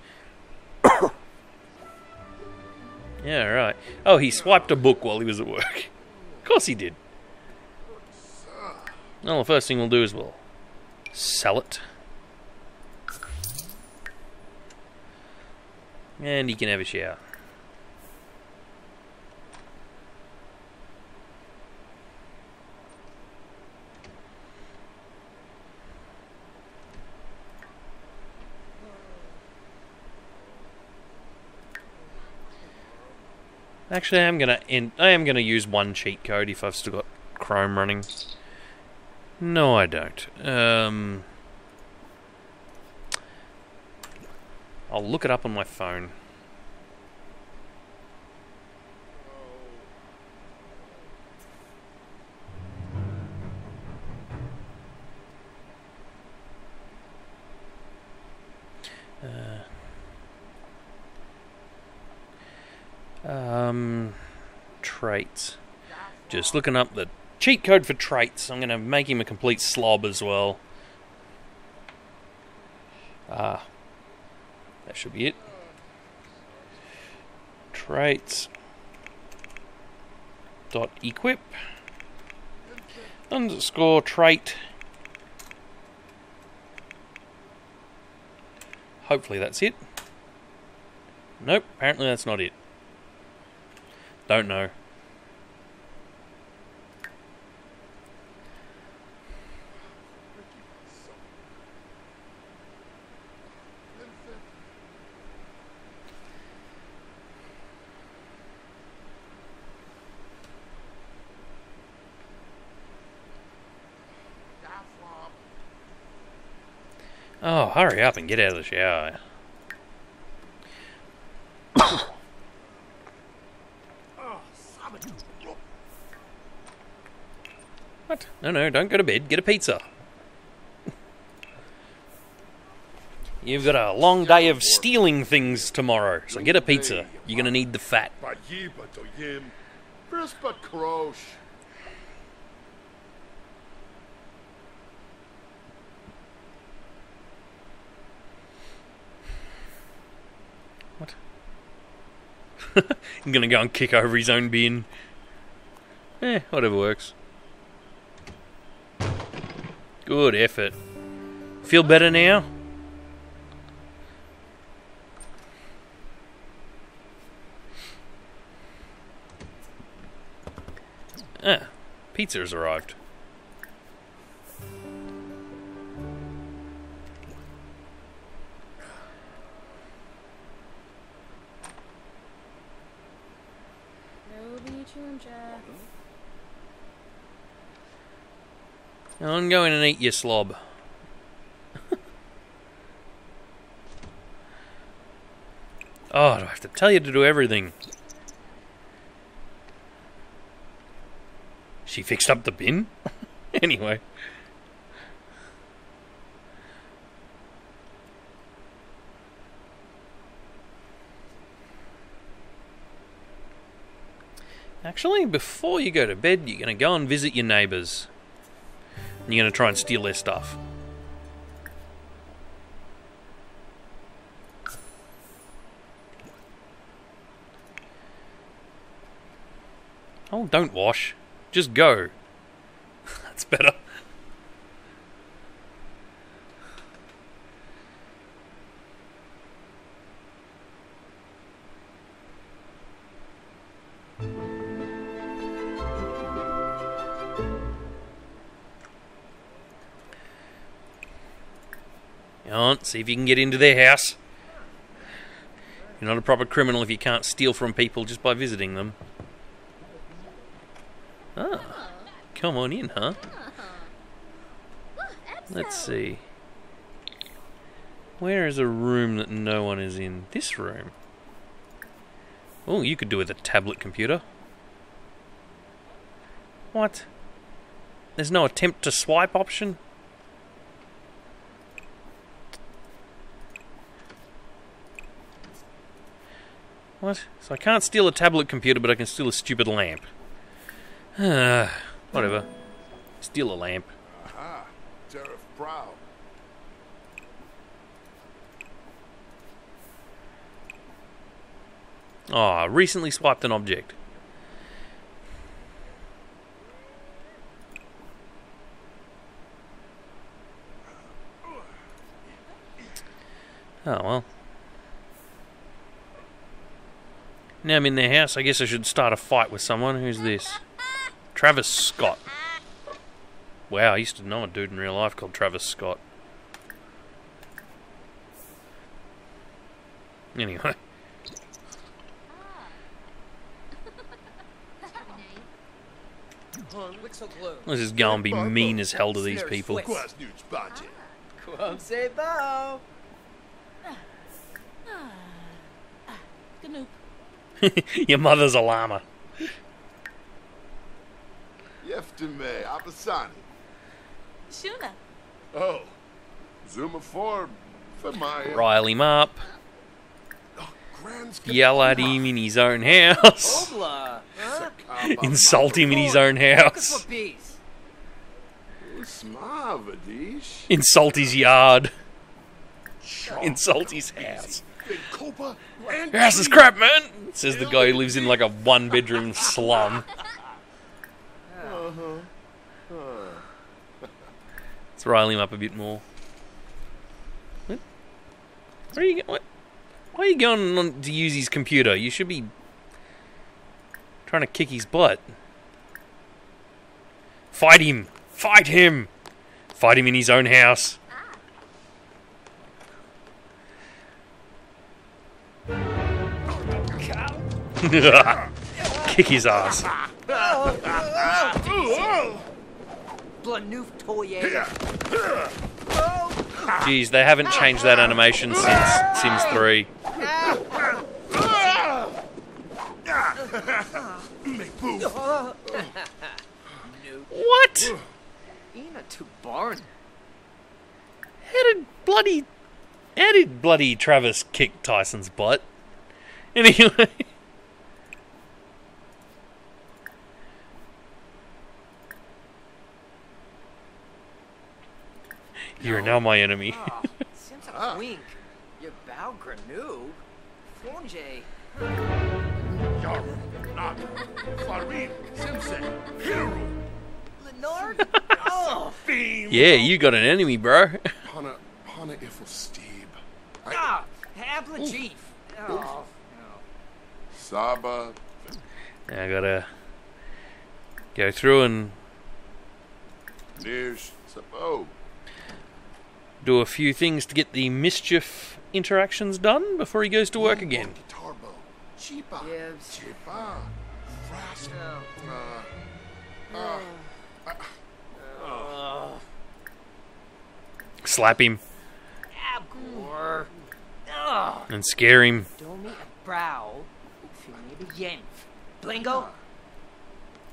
Yeah, right. Oh, he swiped a book while he was at work. Of course he did. Well, the first thing we'll do is we'll sell it. And he can have a shower. Actually, I am gonna end, I am gonna use one cheat code if I've still got Chrome running. No, I don't. Um, I'll look it up on my phone. Uh, um, traits. Just looking up the cheat code for traits. I'm going to make him a complete slob as well. Ah. That should be it. Traits. Dot equip. Underscore trait. Hopefully that's it. Nope, apparently that's not it. Don't know. Oh, hurry up and get out of the shower. What? No, no, don't go to bed. Get a pizza. You've got a long day of stealing things tomorrow, so get a pizza. You're going to need the fat. What? I'm going to go and kick over his own bin. Eh, whatever works. Good effort. Feel better now? Ah, pizza has arrived. I'm going and eat your slob. Oh, do I have to tell you to do everything? She fixed up the bin? Anyway. Actually, before you go to bed, you're going to go and visit your neighbours. And you're going to try and steal their stuff. Oh, don't wash. Just go. That's better. See if you can get into their house. You're not a proper criminal if you can't steal from people just by visiting them. Ah, come on in, huh? Let's see. Where is a room that no one is in? This room. Oh, you could do with a tablet computer. What? There's no attempt to swipe option? What? So I can't steal a tablet computer, but I can steal a stupid lamp. Whatever. Steal a lamp. Aha. Sheriff Brown. Ah, oh, recently swiped an object. Oh well. Now I'm in their house, I guess I should start a fight with someone. Who's this? Travis Scott. Wow, I used to know a dude in real life called Travis Scott. Anyway. Let's just go and be mean as hell to these people. Your mother's a llama. Oh, zoom for my rile him up. Yell at him in his own house. Insult him in his own house. Insult his yard. Insult his house. Your house is crap, man, says the guy who lives in like a one bedroom slum. Let's rile him up a bit more. What? Where are you, what? Why are you going on to use his computer? You should be trying to kick his butt. Fight him! Fight him! Fight him in his own house. Kick his ass. Geez, they haven't changed that animation since Sims three. What? How did bloody... How did bloody Travis kick Tyson's butt? Anyway... You are now my enemy. Since a wink, you bow granu, Fonje. Yaru, Nag, Farid, Simpson, Hiru, Lenore. Oh, fiend. Yeah, you got an enemy, bro. Pana, Pana Iflsteeb. Ah, Habla Chief. Oh, Saba. I gotta go through and. There's Sabo. Do a few things to get the mischief interactions done before he goes to work again. Slap him. And scare him.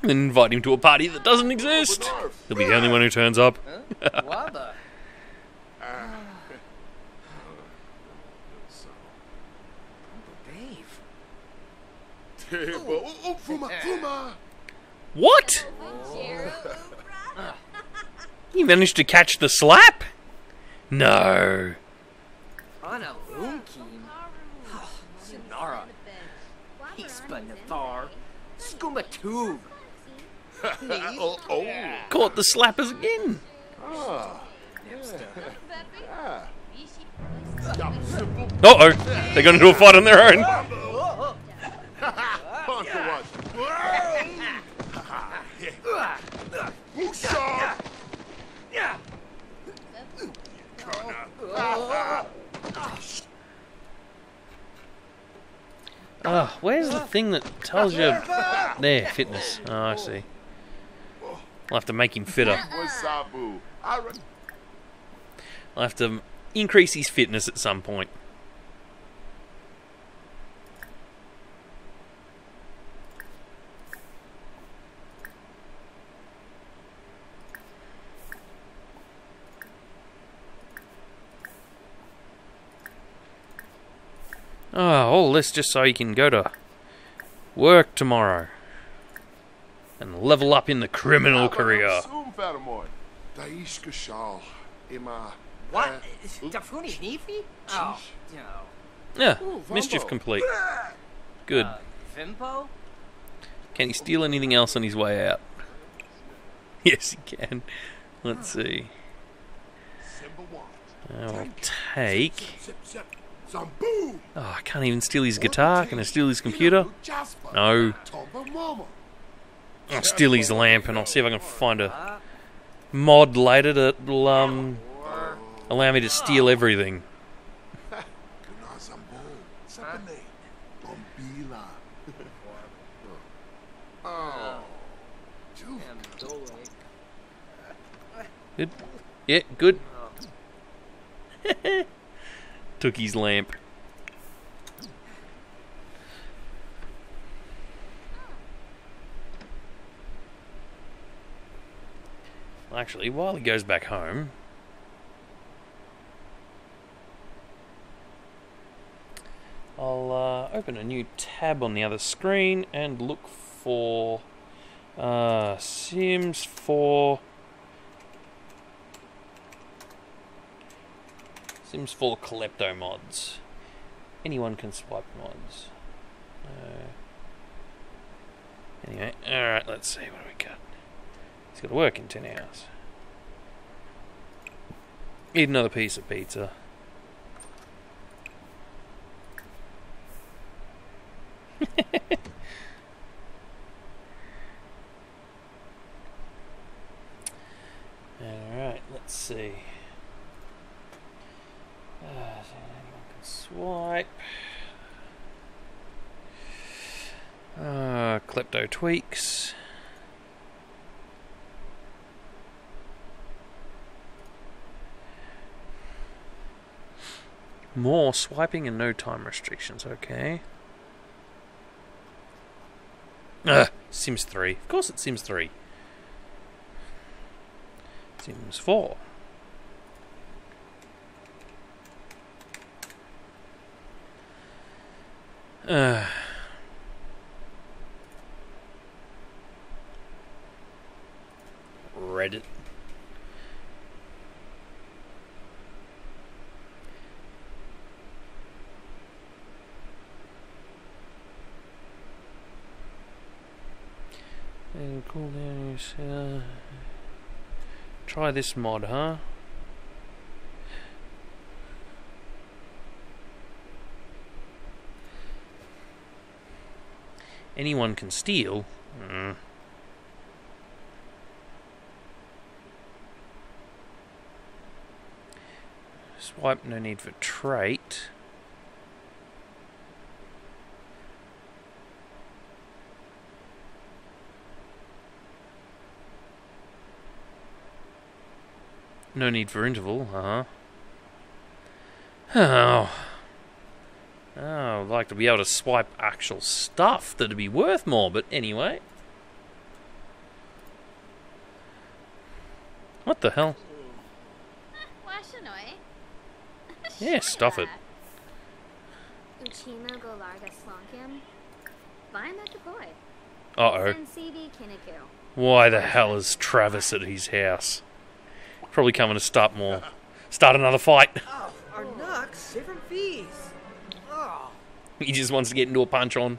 And invite him to a party that doesn't exist. He'll be the only one who turns up. What? You managed to catch the slap? No. Caught the slappers again. Uh-oh, they're going to do a fight on their own. Oh, where's the thing that tells you? There, fitness. Oh, I see. I'll have to make him fitter. I'll have to increase his fitness at some point. Oh, all this just so he can go to work tomorrow and level up in the criminal career. What? Oh, no. Yeah, mischief complete. Good. Can he steal anything else on his way out? Yes, he can. Let's see. I'll take... Oh, I can't even steal his guitar. Can I steal his computer? No. I'll steal his lamp and I'll see if I can find a mod later that'll um, allow me to steal everything. Good. Yeah, good. Took his lamp. Actually, while he goes back home, I'll uh, open a new tab on the other screen and look for uh, Sims four. Sims four Klepto mods. Anyone can swipe mods. No. Anyway, alright, let's see what we got. He's got to work in ten hours. Eat another piece of pizza. Alright, let's see. Uh, anyone can swipe. Uh, Klepto tweaks. More swiping and no time restrictions. Okay. Ugh, Sims three. Of course it's Sims three. Sims four. Ugh. Reddit. And cool down yourself. Try this mod, huh? Anyone can steal. Mm. Swipe, no need for trait. No need for interval, uh-huh. Oh. Oh, I'd like to be able to swipe actual stuff that'd be worth more, but anyway. What the hell? Yeah, stuff it. Uh-oh. Why the hell is Travis at his house? Probably coming to start more. Start another fight. Oh, our knocks, different fees. Oh. He just wants to get into a punch on.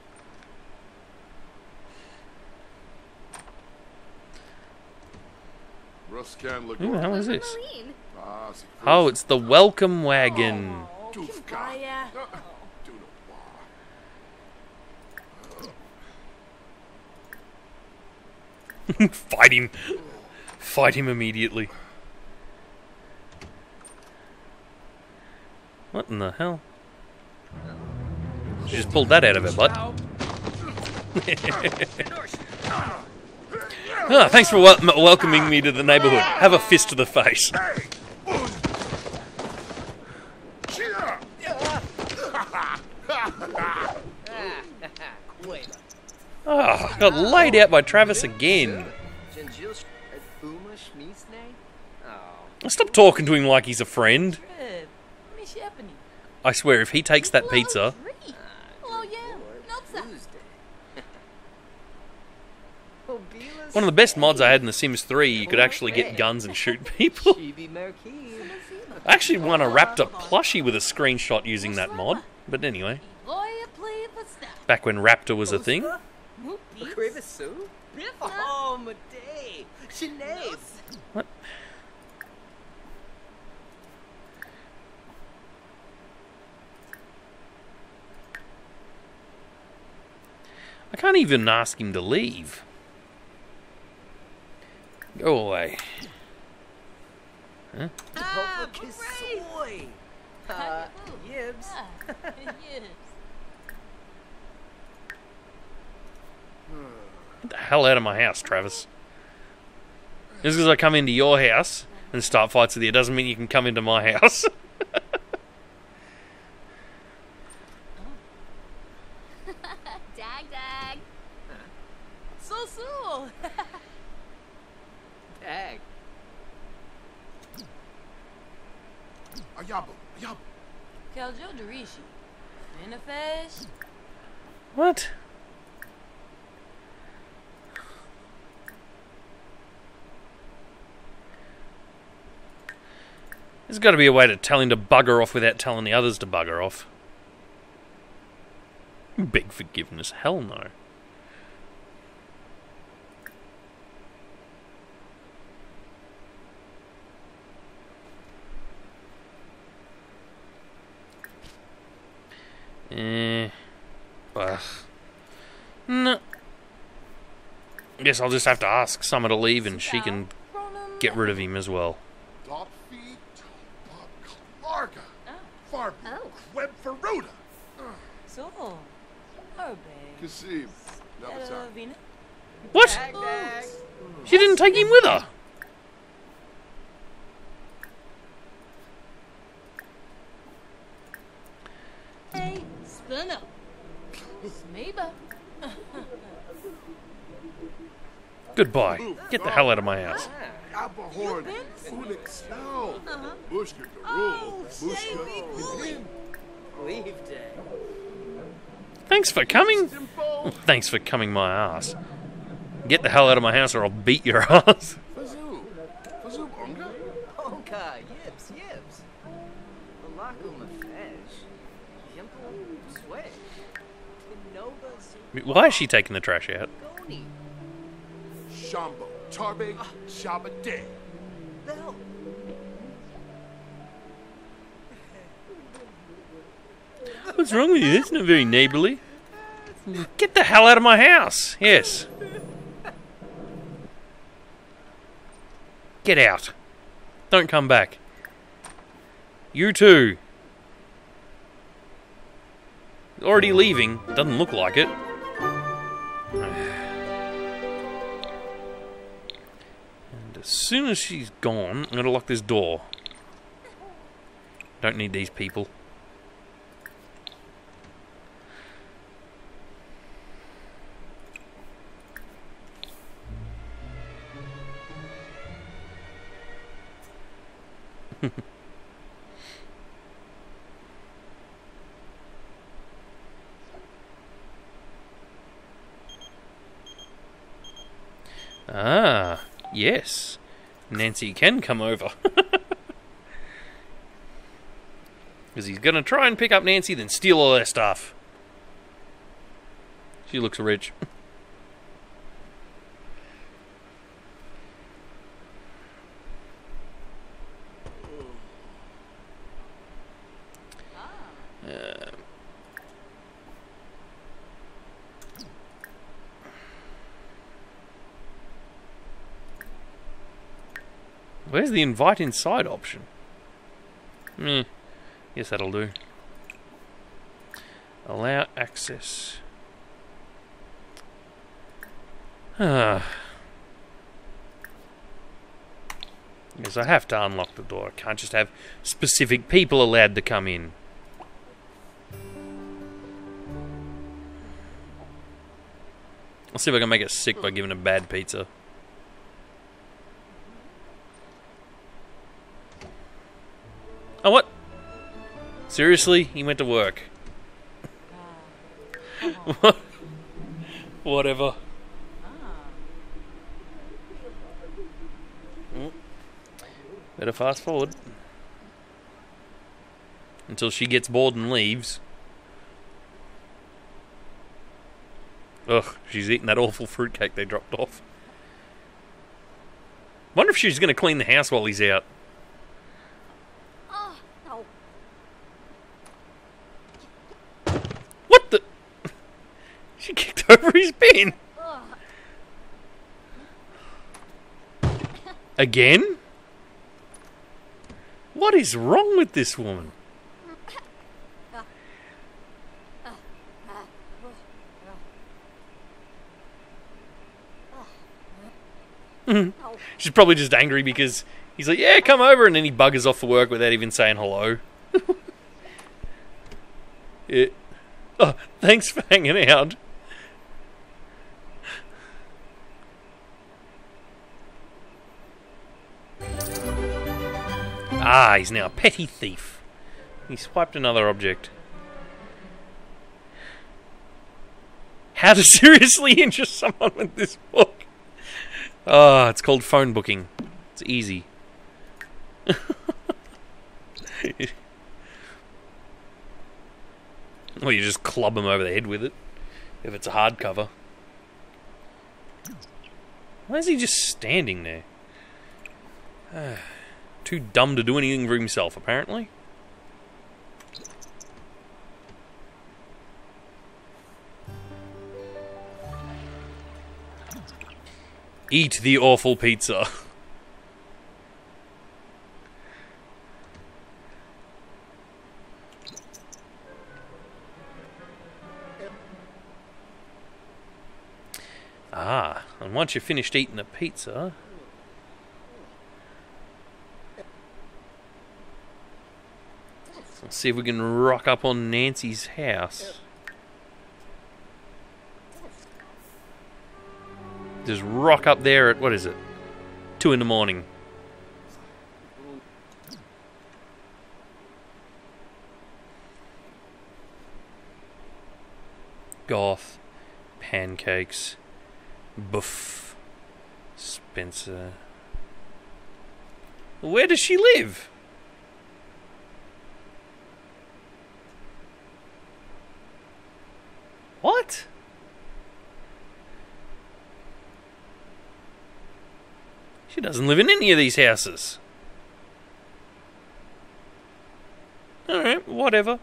Who the hell is this? Oh, it's the welcome wagon. Fight him. Fight him immediately. What in the hell? She just pulled that out of her butt. Oh, thanks for wel welcoming me to the neighborhood. Have a fist to the face. Oh, got laid out by Travis again. Stop talking to him like he's a friend. I swear, if he takes that pizza... One of the best mods I had in The Sims three, you could actually get guns and shoot people. I actually won a Raptor plushie with a screenshot using that mod, but anyway. Back when Raptor was a thing. What? I can't even ask him to leave. Go away. Huh? Ah, hooray! Uh, Yibs. Get the hell out of my house, Travis. Just because I come into your house and start fights with you doesn't mean you can come into my house. What? There's got to be a way to tell him to bugger off without telling the others to bugger off. Beg forgiveness, hell no. Eh. Ugh. No. Guess I'll just have to ask Summer to leave and she can get rid of him as well. What? She didn't take him with her. Goodbye. Get the hell out of my ass. Thanks for coming. Thanks for coming my ass. Get the hell out of my house or I'll beat your ass. Why is she taking the trash out? What's wrong with you? That's not very neighborly. Get the hell out of my house! Yes. Get out. Don't come back. You too. Already leaving. Doesn't look like it. And as soon as she's gone, I'm gonna lock this door. Don't need these people. Ah, yes. Nancy can come over. Because he's going to try and pick up Nancy, then steal all her stuff. She looks rich. Where's the invite inside option? Meh. Yes, that'll do. Allow access. Ah. Yes, I have to unlock the door. I can't just have specific people allowed to come in. I'll see if I can make it sick by giving a bad pizza. Oh, what? Seriously? He went to work. What? Whatever. Better fast forward. Until she gets bored and leaves. Ugh, she's eating that awful fruitcake they dropped off. Wonder if she's going to clean the house while he's out. She kicked over his bin! Again? What is wrong with this woman? She's probably just angry because he's like, yeah, come over, and then he buggers off for work without even saying hello. It, oh, thanks for hanging out. Ah, he's now a petty thief. He swiped another object. How to seriously injure someone with this book. Ah, oh, it's called phone booking. It's easy. Or you just club them over the head with it. If it's a hardcover. Why is he just standing there? Ah. Too dumb to do anything for himself, apparently. Eat the awful pizza. Ah, and once you've finished eating the pizza... Let's see if we can rock up on Nancy's house. this rock up there at, what is it? Two in the morning. Goth. Pancakes. Buff. Spencer. Where does she live? What? She doesn't live in any of these houses. Alright, whatever.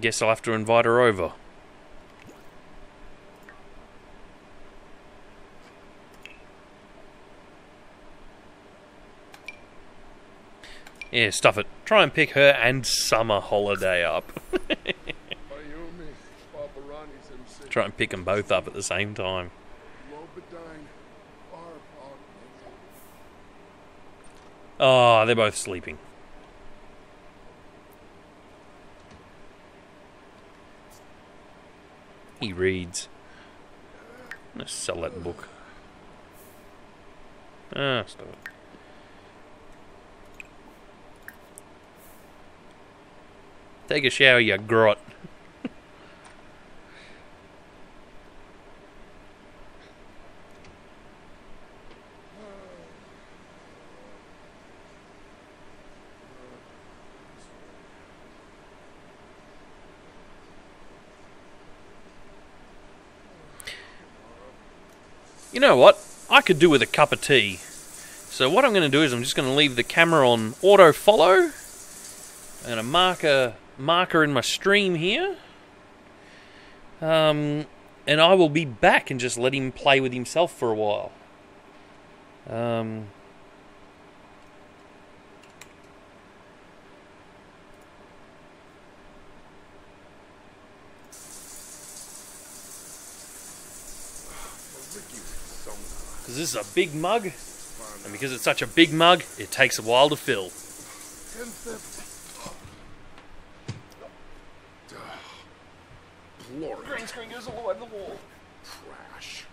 Guess I'll have to invite her over. Yeah, stuff it. Try and pick her and summer holiday up. Try and pick them both up at the same time. Oh, they're both sleeping. He reads. Let's sell that book. Ah, stop it. Take a shower, you grot. You know what? I could do with a cup of tea. So what I'm going to do is I'm just going to leave the camera on auto follow. I'm going to mark a marker in my stream here, um, and I will be back and just let him play with himself for a while. Um, because this is a big mug, and because it's such a big mug, it takes a while to fill. Green screen goes all over the wall. Crash.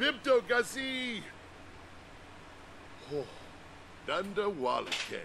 Bibto Gazi Dunda Walake.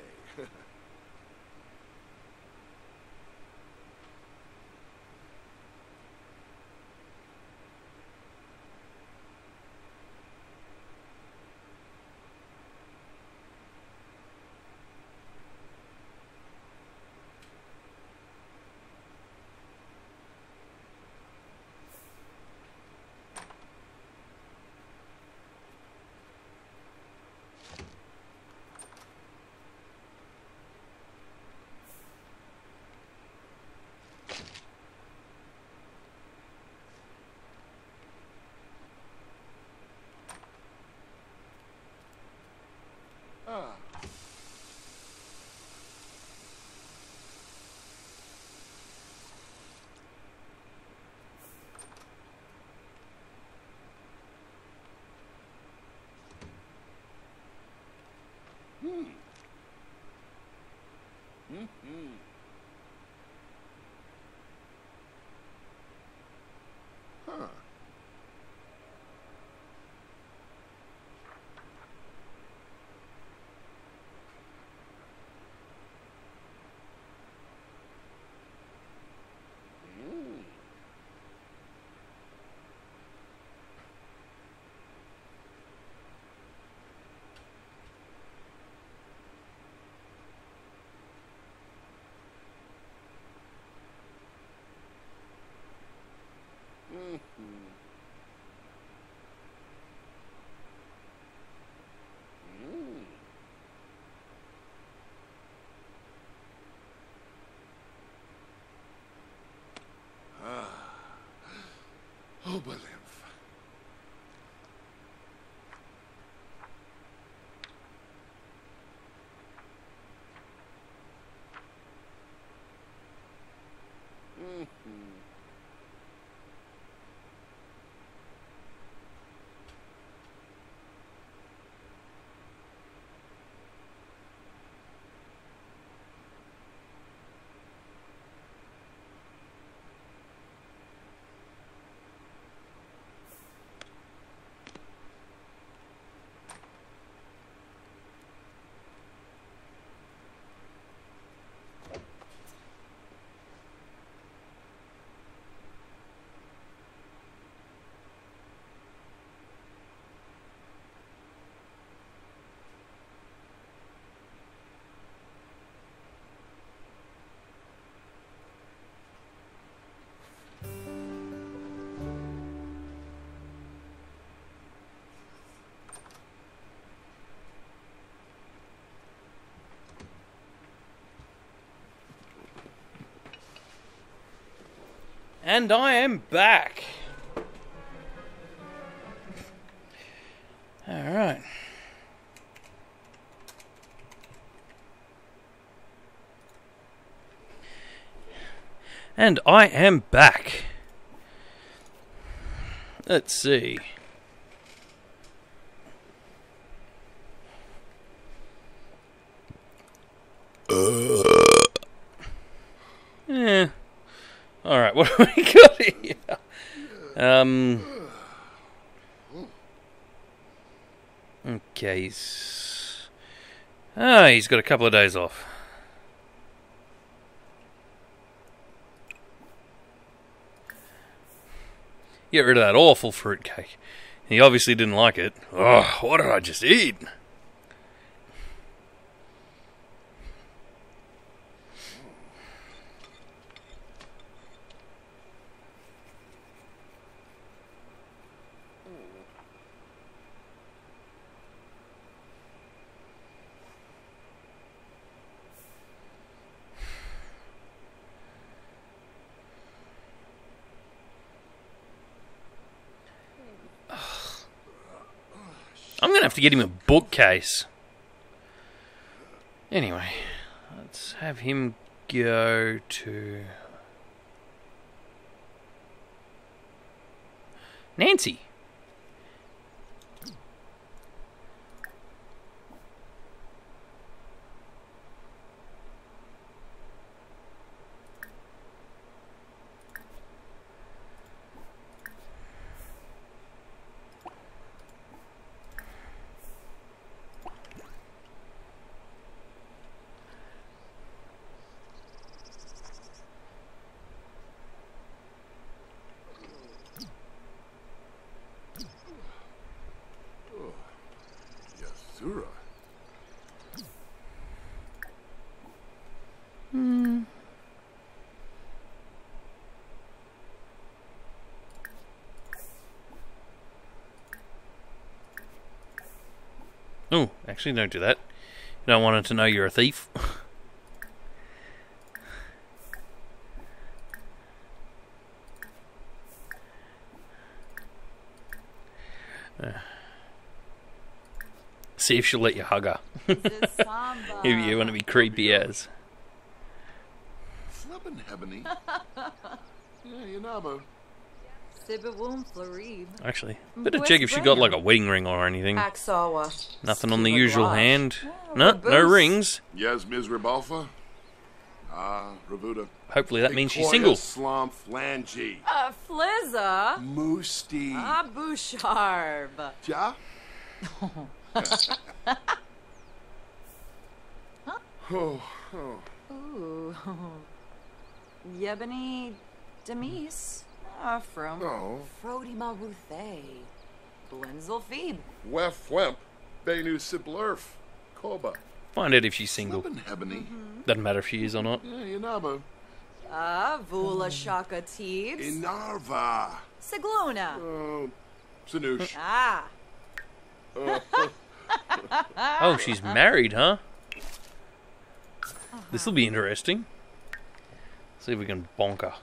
Boba lymph. Mm-hmm. And I am back. All right. And I am back. Let's see. Yeah. All right, what have we got here? Um, okay, he's... Ah, he's got a couple of days off. Get rid of that awful fruitcake. He obviously didn't like it. Oh, what did I just eat? I'm going to have to get him a bookcase. Anyway, let's have him go to... Nancy. Oh, actually, don't do that. You don't want her to know you're a thief. uh, see if she'll let you hug her. If you want to be creepy as. Actually, better check if she got like a wedding ring or anything. Nothing on the usual hand. No, no rings. Yes, Miz Ribalfa. Ah, Ravuda. Hopefully that means she's single. Slump Flangy. Uh, Flizza. Moosty. Ah, Boucharb. Ja. Oh. Ooh. Yebony Demise. Ah, from oh. Frody Maruthe, Blenzel Feeb. Wef Wemp, Benu Siblurf, Koba. Find out if she's single. Mm-hmm. Doesn't matter if she is or not. Yeah, Inaba. Ah, Vula Shaka Teebs. Inarva. Sigluna. Oh, Sanush. Ah. Oh, she's married, huh? Uh-huh. This'll be interesting. Let's see if we can bonk her.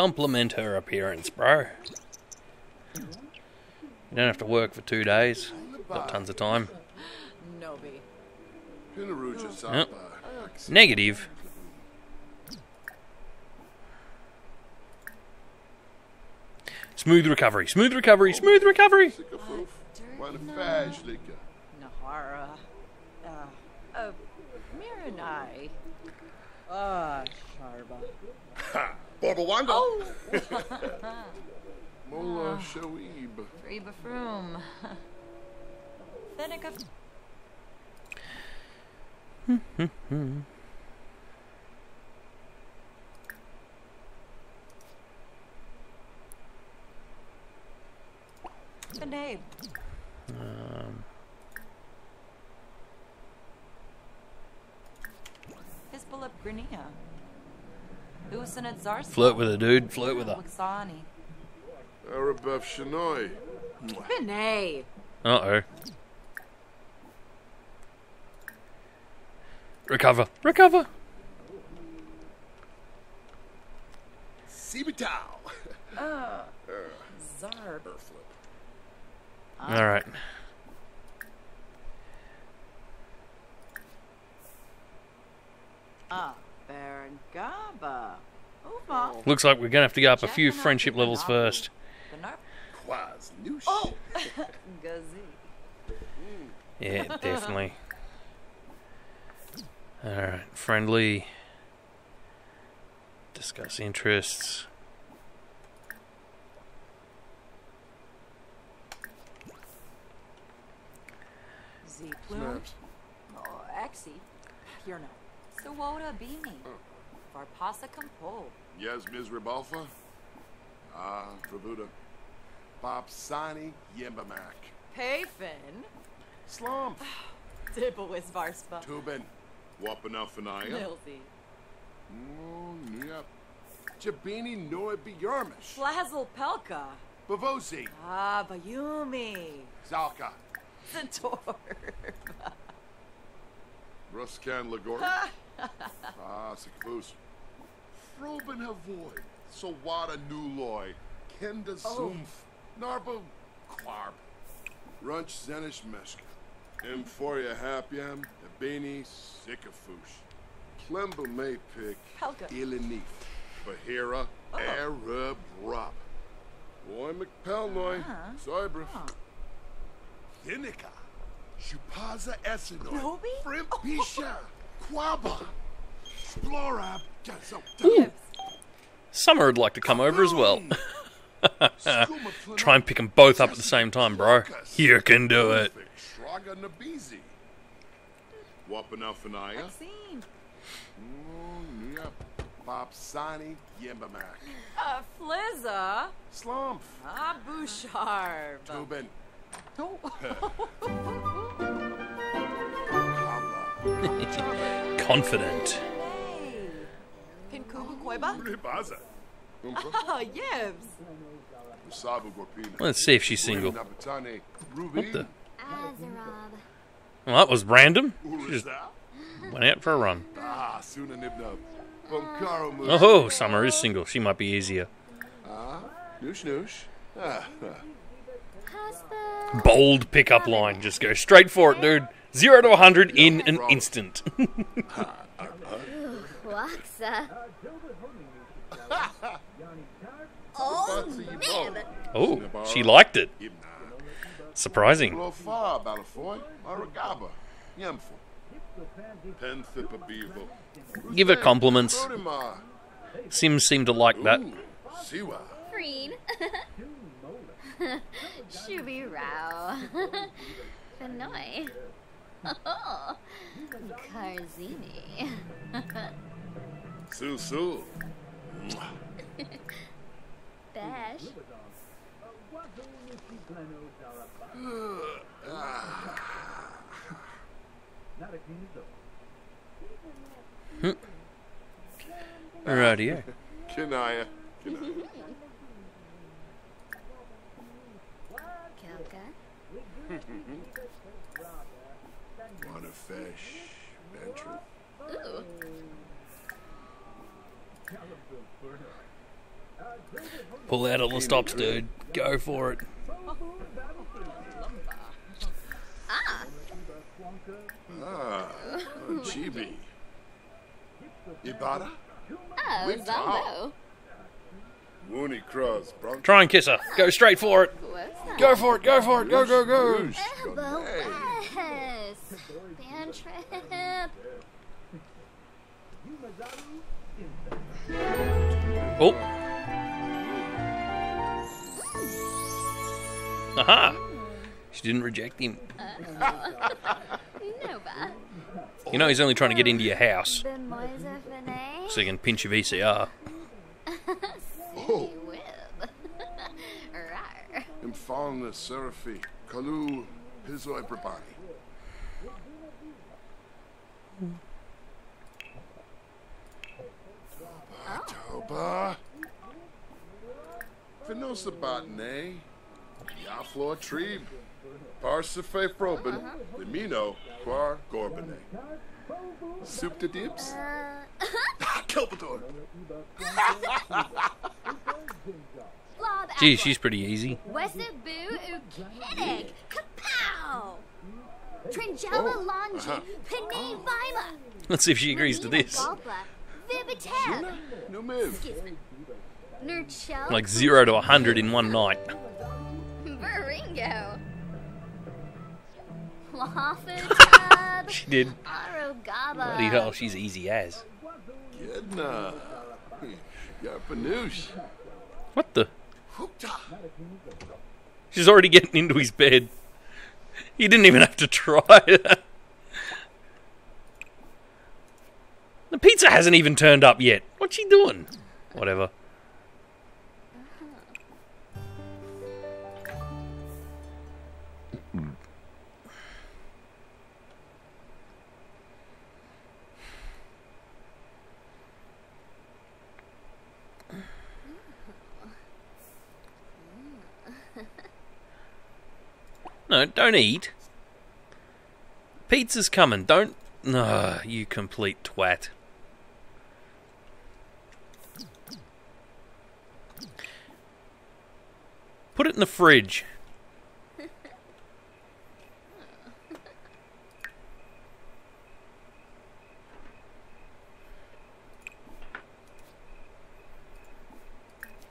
Compliment her appearance, bro. You don't have to work for two days. Got tons of time. Nope. Negative. Smooth recovery, smooth recovery, smooth recovery! Nahara. Uh, Miranai. Ah, Sharba. Ha! Baba Wanda! Oh! Mola Shoeib. Reba Froom. Fenica. Hmm, Um. Flirt with her, dude. Flirt with her. Arabab Shanoi. Renee. Uh oh. Recover. Recover. Sibitao. Uh. Zarb. All right. Ah, Berengaba. Looks like we're gonna have to go up a few friendship levels first. Oh. Yeah, definitely. All right, friendly. Discuss interests. Snaps. Oh, Axie. You're not. Sawada Beanie. Varpasa Kampo. Yes, Miz Ribalfa. Ah, Prabuda. Bobsani Yembamak. Payfin. Slump. Dibble is Varspa. Tubin. Wapanafanaya. Milty. Oh, yep. Jabini Noibi Yarmish. Flazel Pelka. Bavosi. Ah, Bayumi. Zalka. Torb. Ruskan Lagor. Ah, Sikbus. Froben Havoy. Sawada Nuloy. Kenda Zoomf. Narbo Klarb. Runch Zenish Meshka. Emphoria Hapiam. Ebeni Sikafush. Klemba Maypik. Ilinif. Bahira. Arab Rob. Boy McPelnoy. Cybrif. Yenika, Shupaza Essino, Frimpisha, Quaba, Splorab, Gazota. Summer would like to come over as well. Try and pick them both up at the same time, bro. You can do it. Shraga Nabizi, Wapanafanaya, Bobsani Yembamak, Flizza, Slump, Abusharb, Tubin. Confident. Let's see if she's single. What the? Well, that was random. She just went out for a run. Oh, Summer is single. She might be easier. Bold pickup line. Just go straight for it, dude. Zero to a hundred in an instant. Oh, she liked it. Surprising. Give her compliments. Sims seem to like that. Shubi Rao. Fanoi. Oh. Karzini. Susu. Bash. Hmm. Right here. Kinaya. Kinaya. What a fish, Venture. Ooh. Pull out all the stops, dude. Go for it. Ah. Ah. Chibi. Ibarra? Oh, Zombo. Mooney Cross, Bronco. Try and kiss her. Go straight for it. Go for it, go for it, go, go, go. Elbow S. Band trip. Oh. Aha. She didn't reject him. Nova. You know he's only trying to get into your house. So you can pinch your V C R. Oh. Imfalna Serafi, Kalu, Pizoi Brabani. Toba. Venosa Botane, Yaflor Trebe, Barsafe Probin, Limino, Quar Gorbane. Soup to dips? Kelpador! Gee, she's pretty easy. Wesabu Ukinig, Kapow! Trinjala Lanji, Panay Vima! Let's see if she agrees to this. Like zero to a hundred in one night. Baringo! She did. Bloody hell, she's easy as. What the? She's already getting into his bed. You didn't even have to try. The pizza hasn't even turned up yet. What's she doing? Whatever. No, don't eat. Pizza's coming. Don't. No, oh, you complete twat. Put it in the fridge.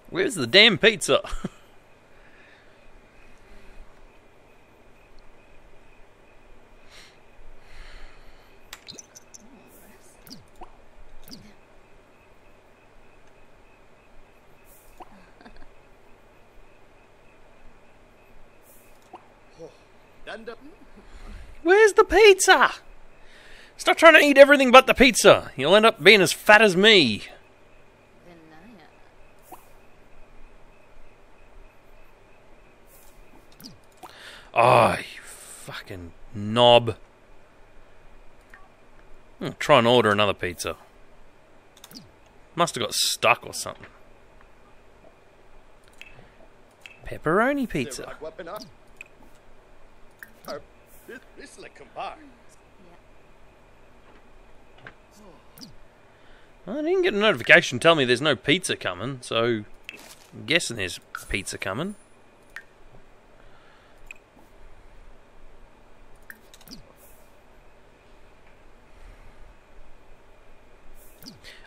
Where's the damn pizza? Where's the pizza? Stop trying to eat everything but the pizza. You'll end up being as fat as me. Oh, you fucking knob. I'll try and order another pizza. Must have got stuck or something. Pepperoni pizza. This is like combined. I didn't get a notification telling me there's no pizza coming, so I'm guessing there's pizza coming.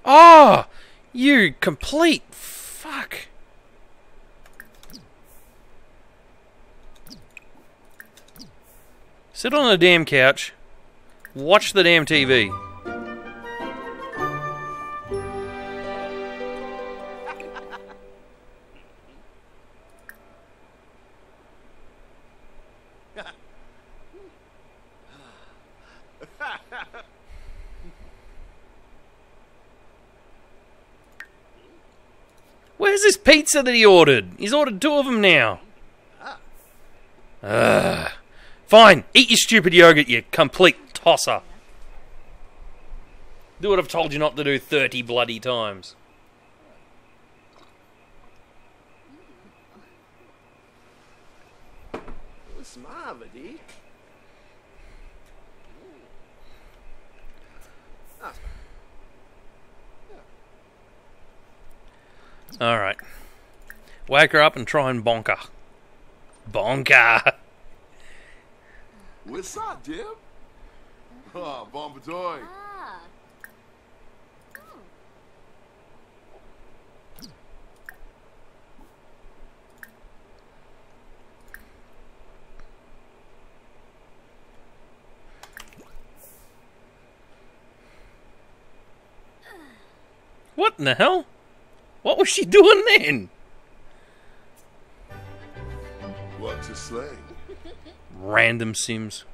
Oh, you complete fuck. Sit on the damn couch. Watch the damn T V. Where's this pizza that he ordered? He's ordered two of them now. Ugh. Fine, eat your stupid yogurt, you complete tosser. Do what I've told you not to do thirty bloody times. Alright. Wake her up and try and bonk her. Bonk her. What's up, Jim? Oh, bon joy. Ah. Mm. What in the hell? What was she doing then? What's a slang? Random Sims.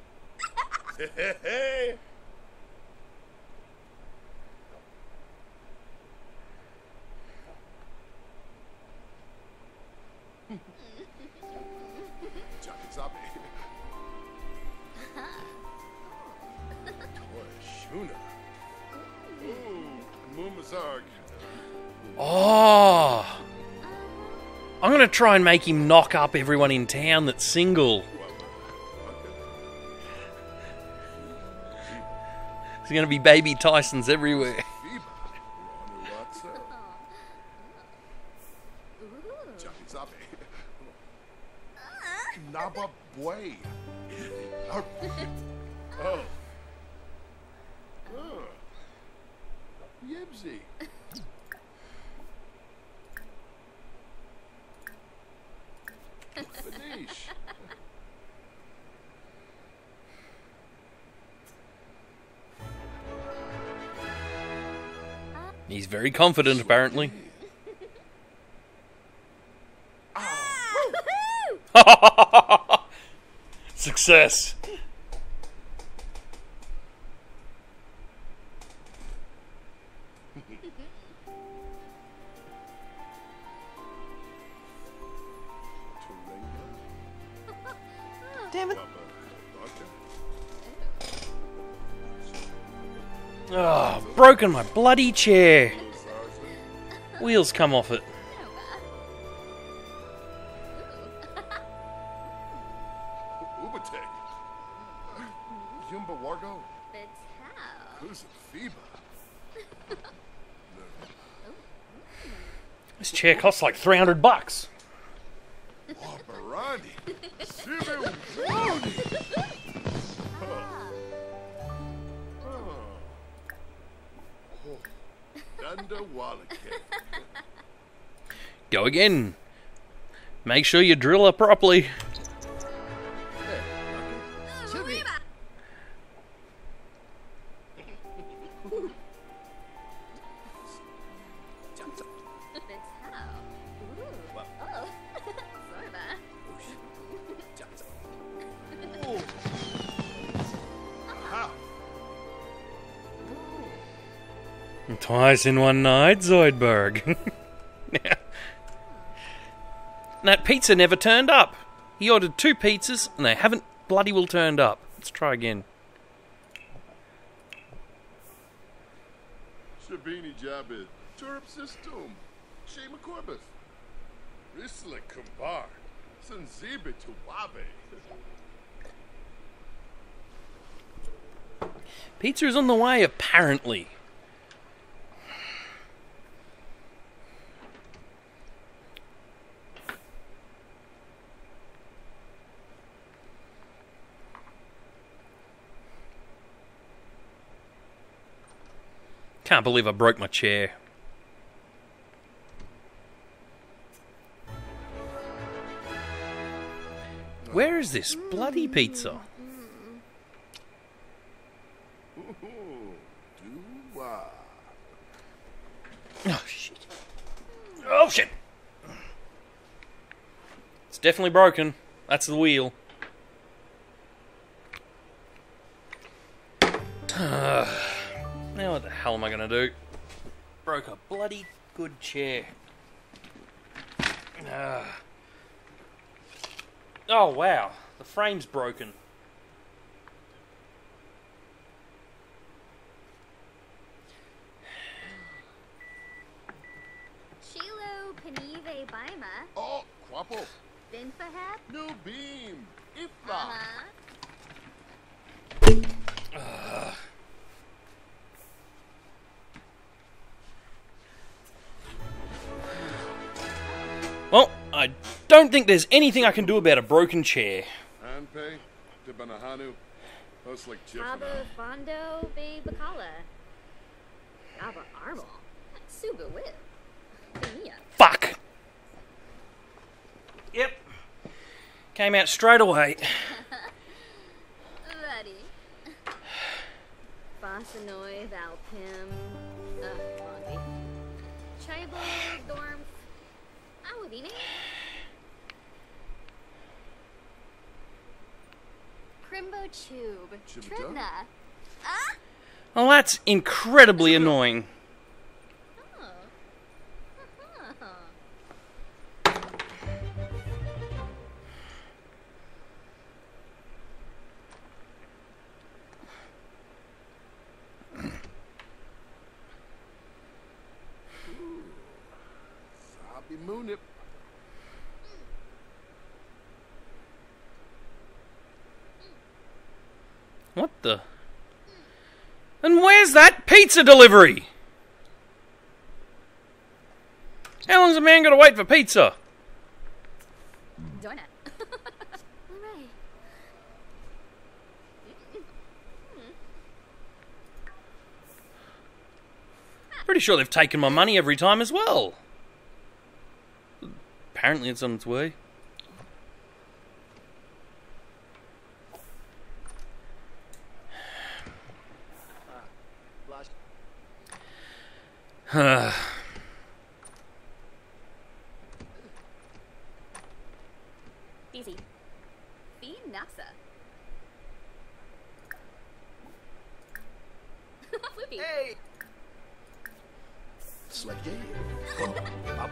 Oh, I'm gonna try and make him knock up everyone in town that's single. There's gonna be baby Tysons everywhere. He's very confident, apparently. Success. Damn it. Oh, broken my bloody chair. Wheels come off it. This chair costs like three hundred bucks. Go again. Make sure you drill her properly. Twice in one night, Zoidberg. That pizza never turned up. He ordered two pizzas and they haven't bloody well turned up. Let's try again. Shabini Jabid, Turp System, Shema Corbett, Risla Kumbar, Sanziba Tawabe. Pizza is on the way, apparently. Can't believe I broke my chair. Where is this bloody pizza? Oh shit. Oh shit. It's definitely broken. That's the wheel. Now what the hell am I gonna do? Broke a bloody good chair. Uh. Oh wow, the frame's broken. Chilo Panive Baima. Oh, Quapo. Binfahap. No beam. Ifla. Don't think there's anything I can do about a broken chair. Fuck! Yep. Came out straight away. Oh, that's incredibly annoying. What the? And where's that pizza delivery? How long's a man gotta wait for pizza? Donut. Pretty sure they've taken my money every time as well. Apparently it's on its way. Huh. Easy. Be NASA. Hey. Select game. Up.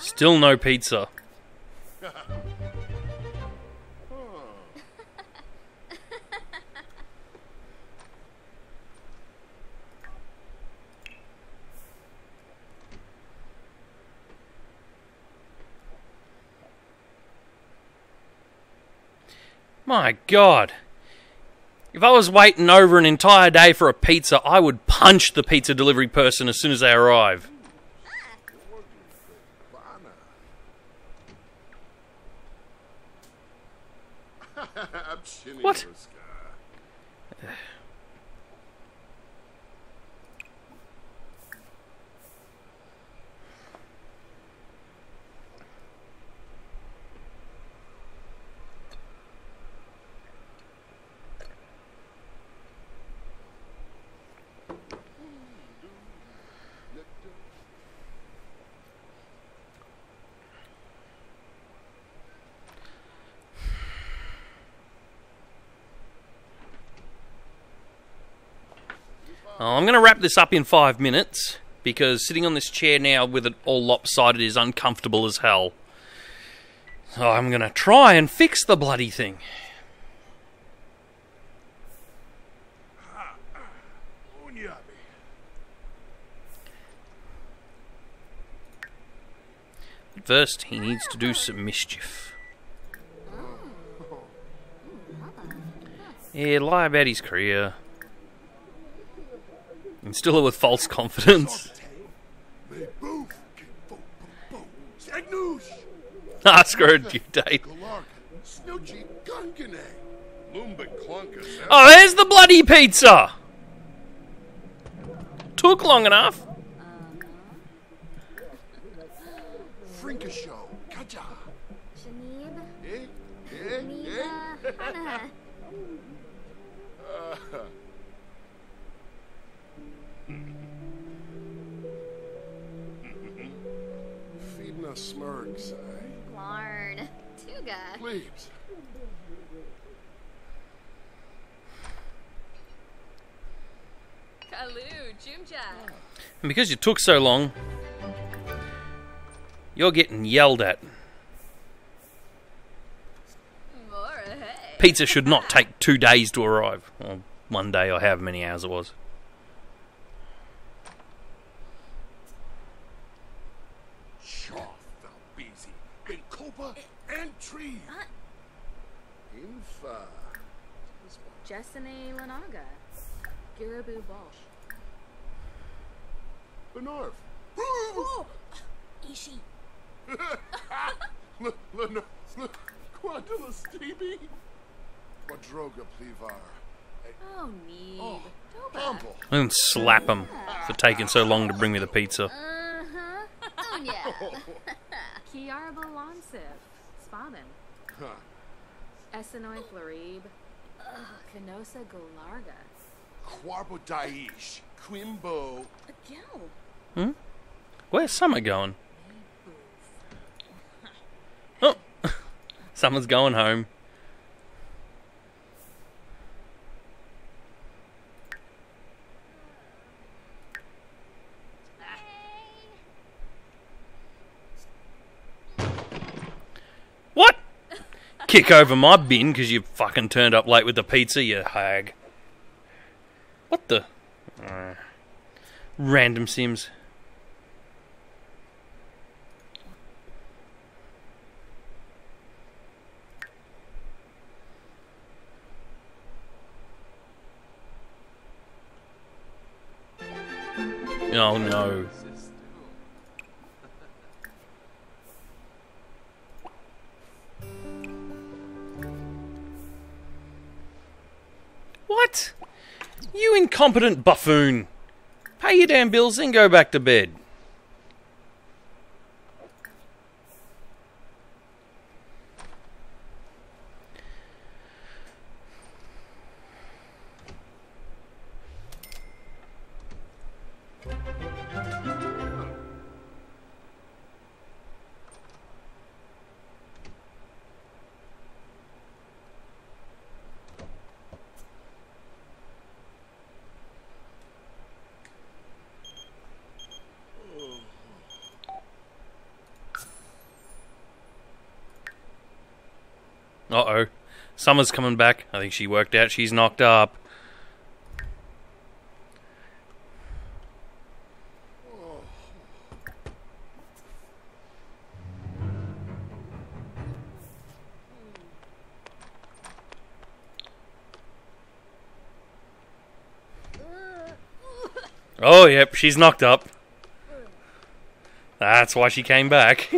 Still no pizza. My God. If I was waiting over an entire day for a pizza, I would punch the pizza delivery person as soon as they arrive. What? Oh, I'm going to wrap this up in five minutes, because sitting on this chair now with it all lopsided is uncomfortable as hell. So I'm going to try and fix the bloody thing. But first, he needs to do some mischief. Yeah, lie about his career. And still with false confidence. Ah, screwed you, Dave. Oh, there's the bloody pizza! Took long enough. Smurgs. Larn. Tuga. Please. Kalu, Jumja. And because you took so long, you're getting yelled at. Pizza should not take two days to arrive. Or one day, or however many hours it was. Sure. Easy. tree. Uh, Infa. Jessene Lanaga. Girabu Balsh. Lenarf. Oh! Ishi. Lenarf. Quadrilla Stevie. Quadroga Plevar. Oh, me. Oh, I'm gonna slap him for taking so long to bring me the pizza. Uh huh. Oh, yeah. Kiara Balancev. Spavin. Huh. Essenoi Florib. Canosa Golarga. Quarbo Daish. Quimbo. Hmm? Where's Summer going? Oh! Summer's going home. Kick over my bin because you fucking turned up late with the pizza, you hag. What the? Uh, random Sims. Oh no. What? You incompetent buffoon. Pay your damn bills and go back to bed. Uh-oh. Summer's coming back. I think she worked out she's knocked up. Oh, yep, she's knocked up. That's why she came back.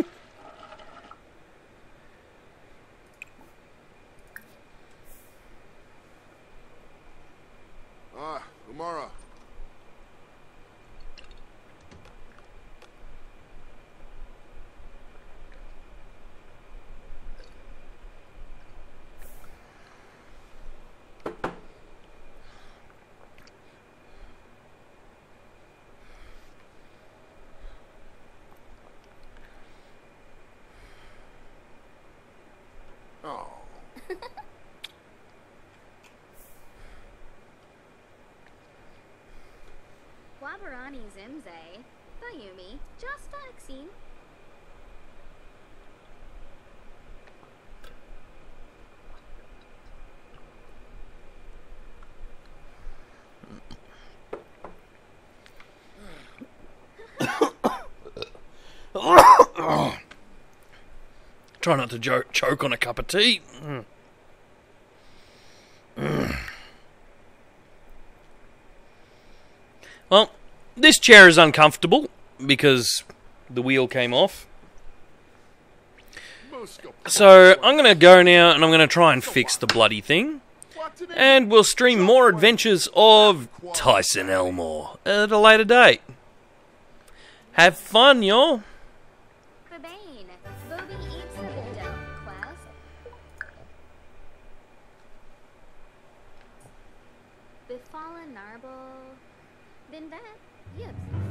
Try not to jo choke on a cup of tea. Mm. Mm. Well, this chair is uncomfortable because the wheel came off. So I'm going to go now and I'm going to try and fix the bloody thing. And we'll stream more adventures of Tyson Elmore at a later date. Have fun, y'all. Befallen Narble, then that, yes.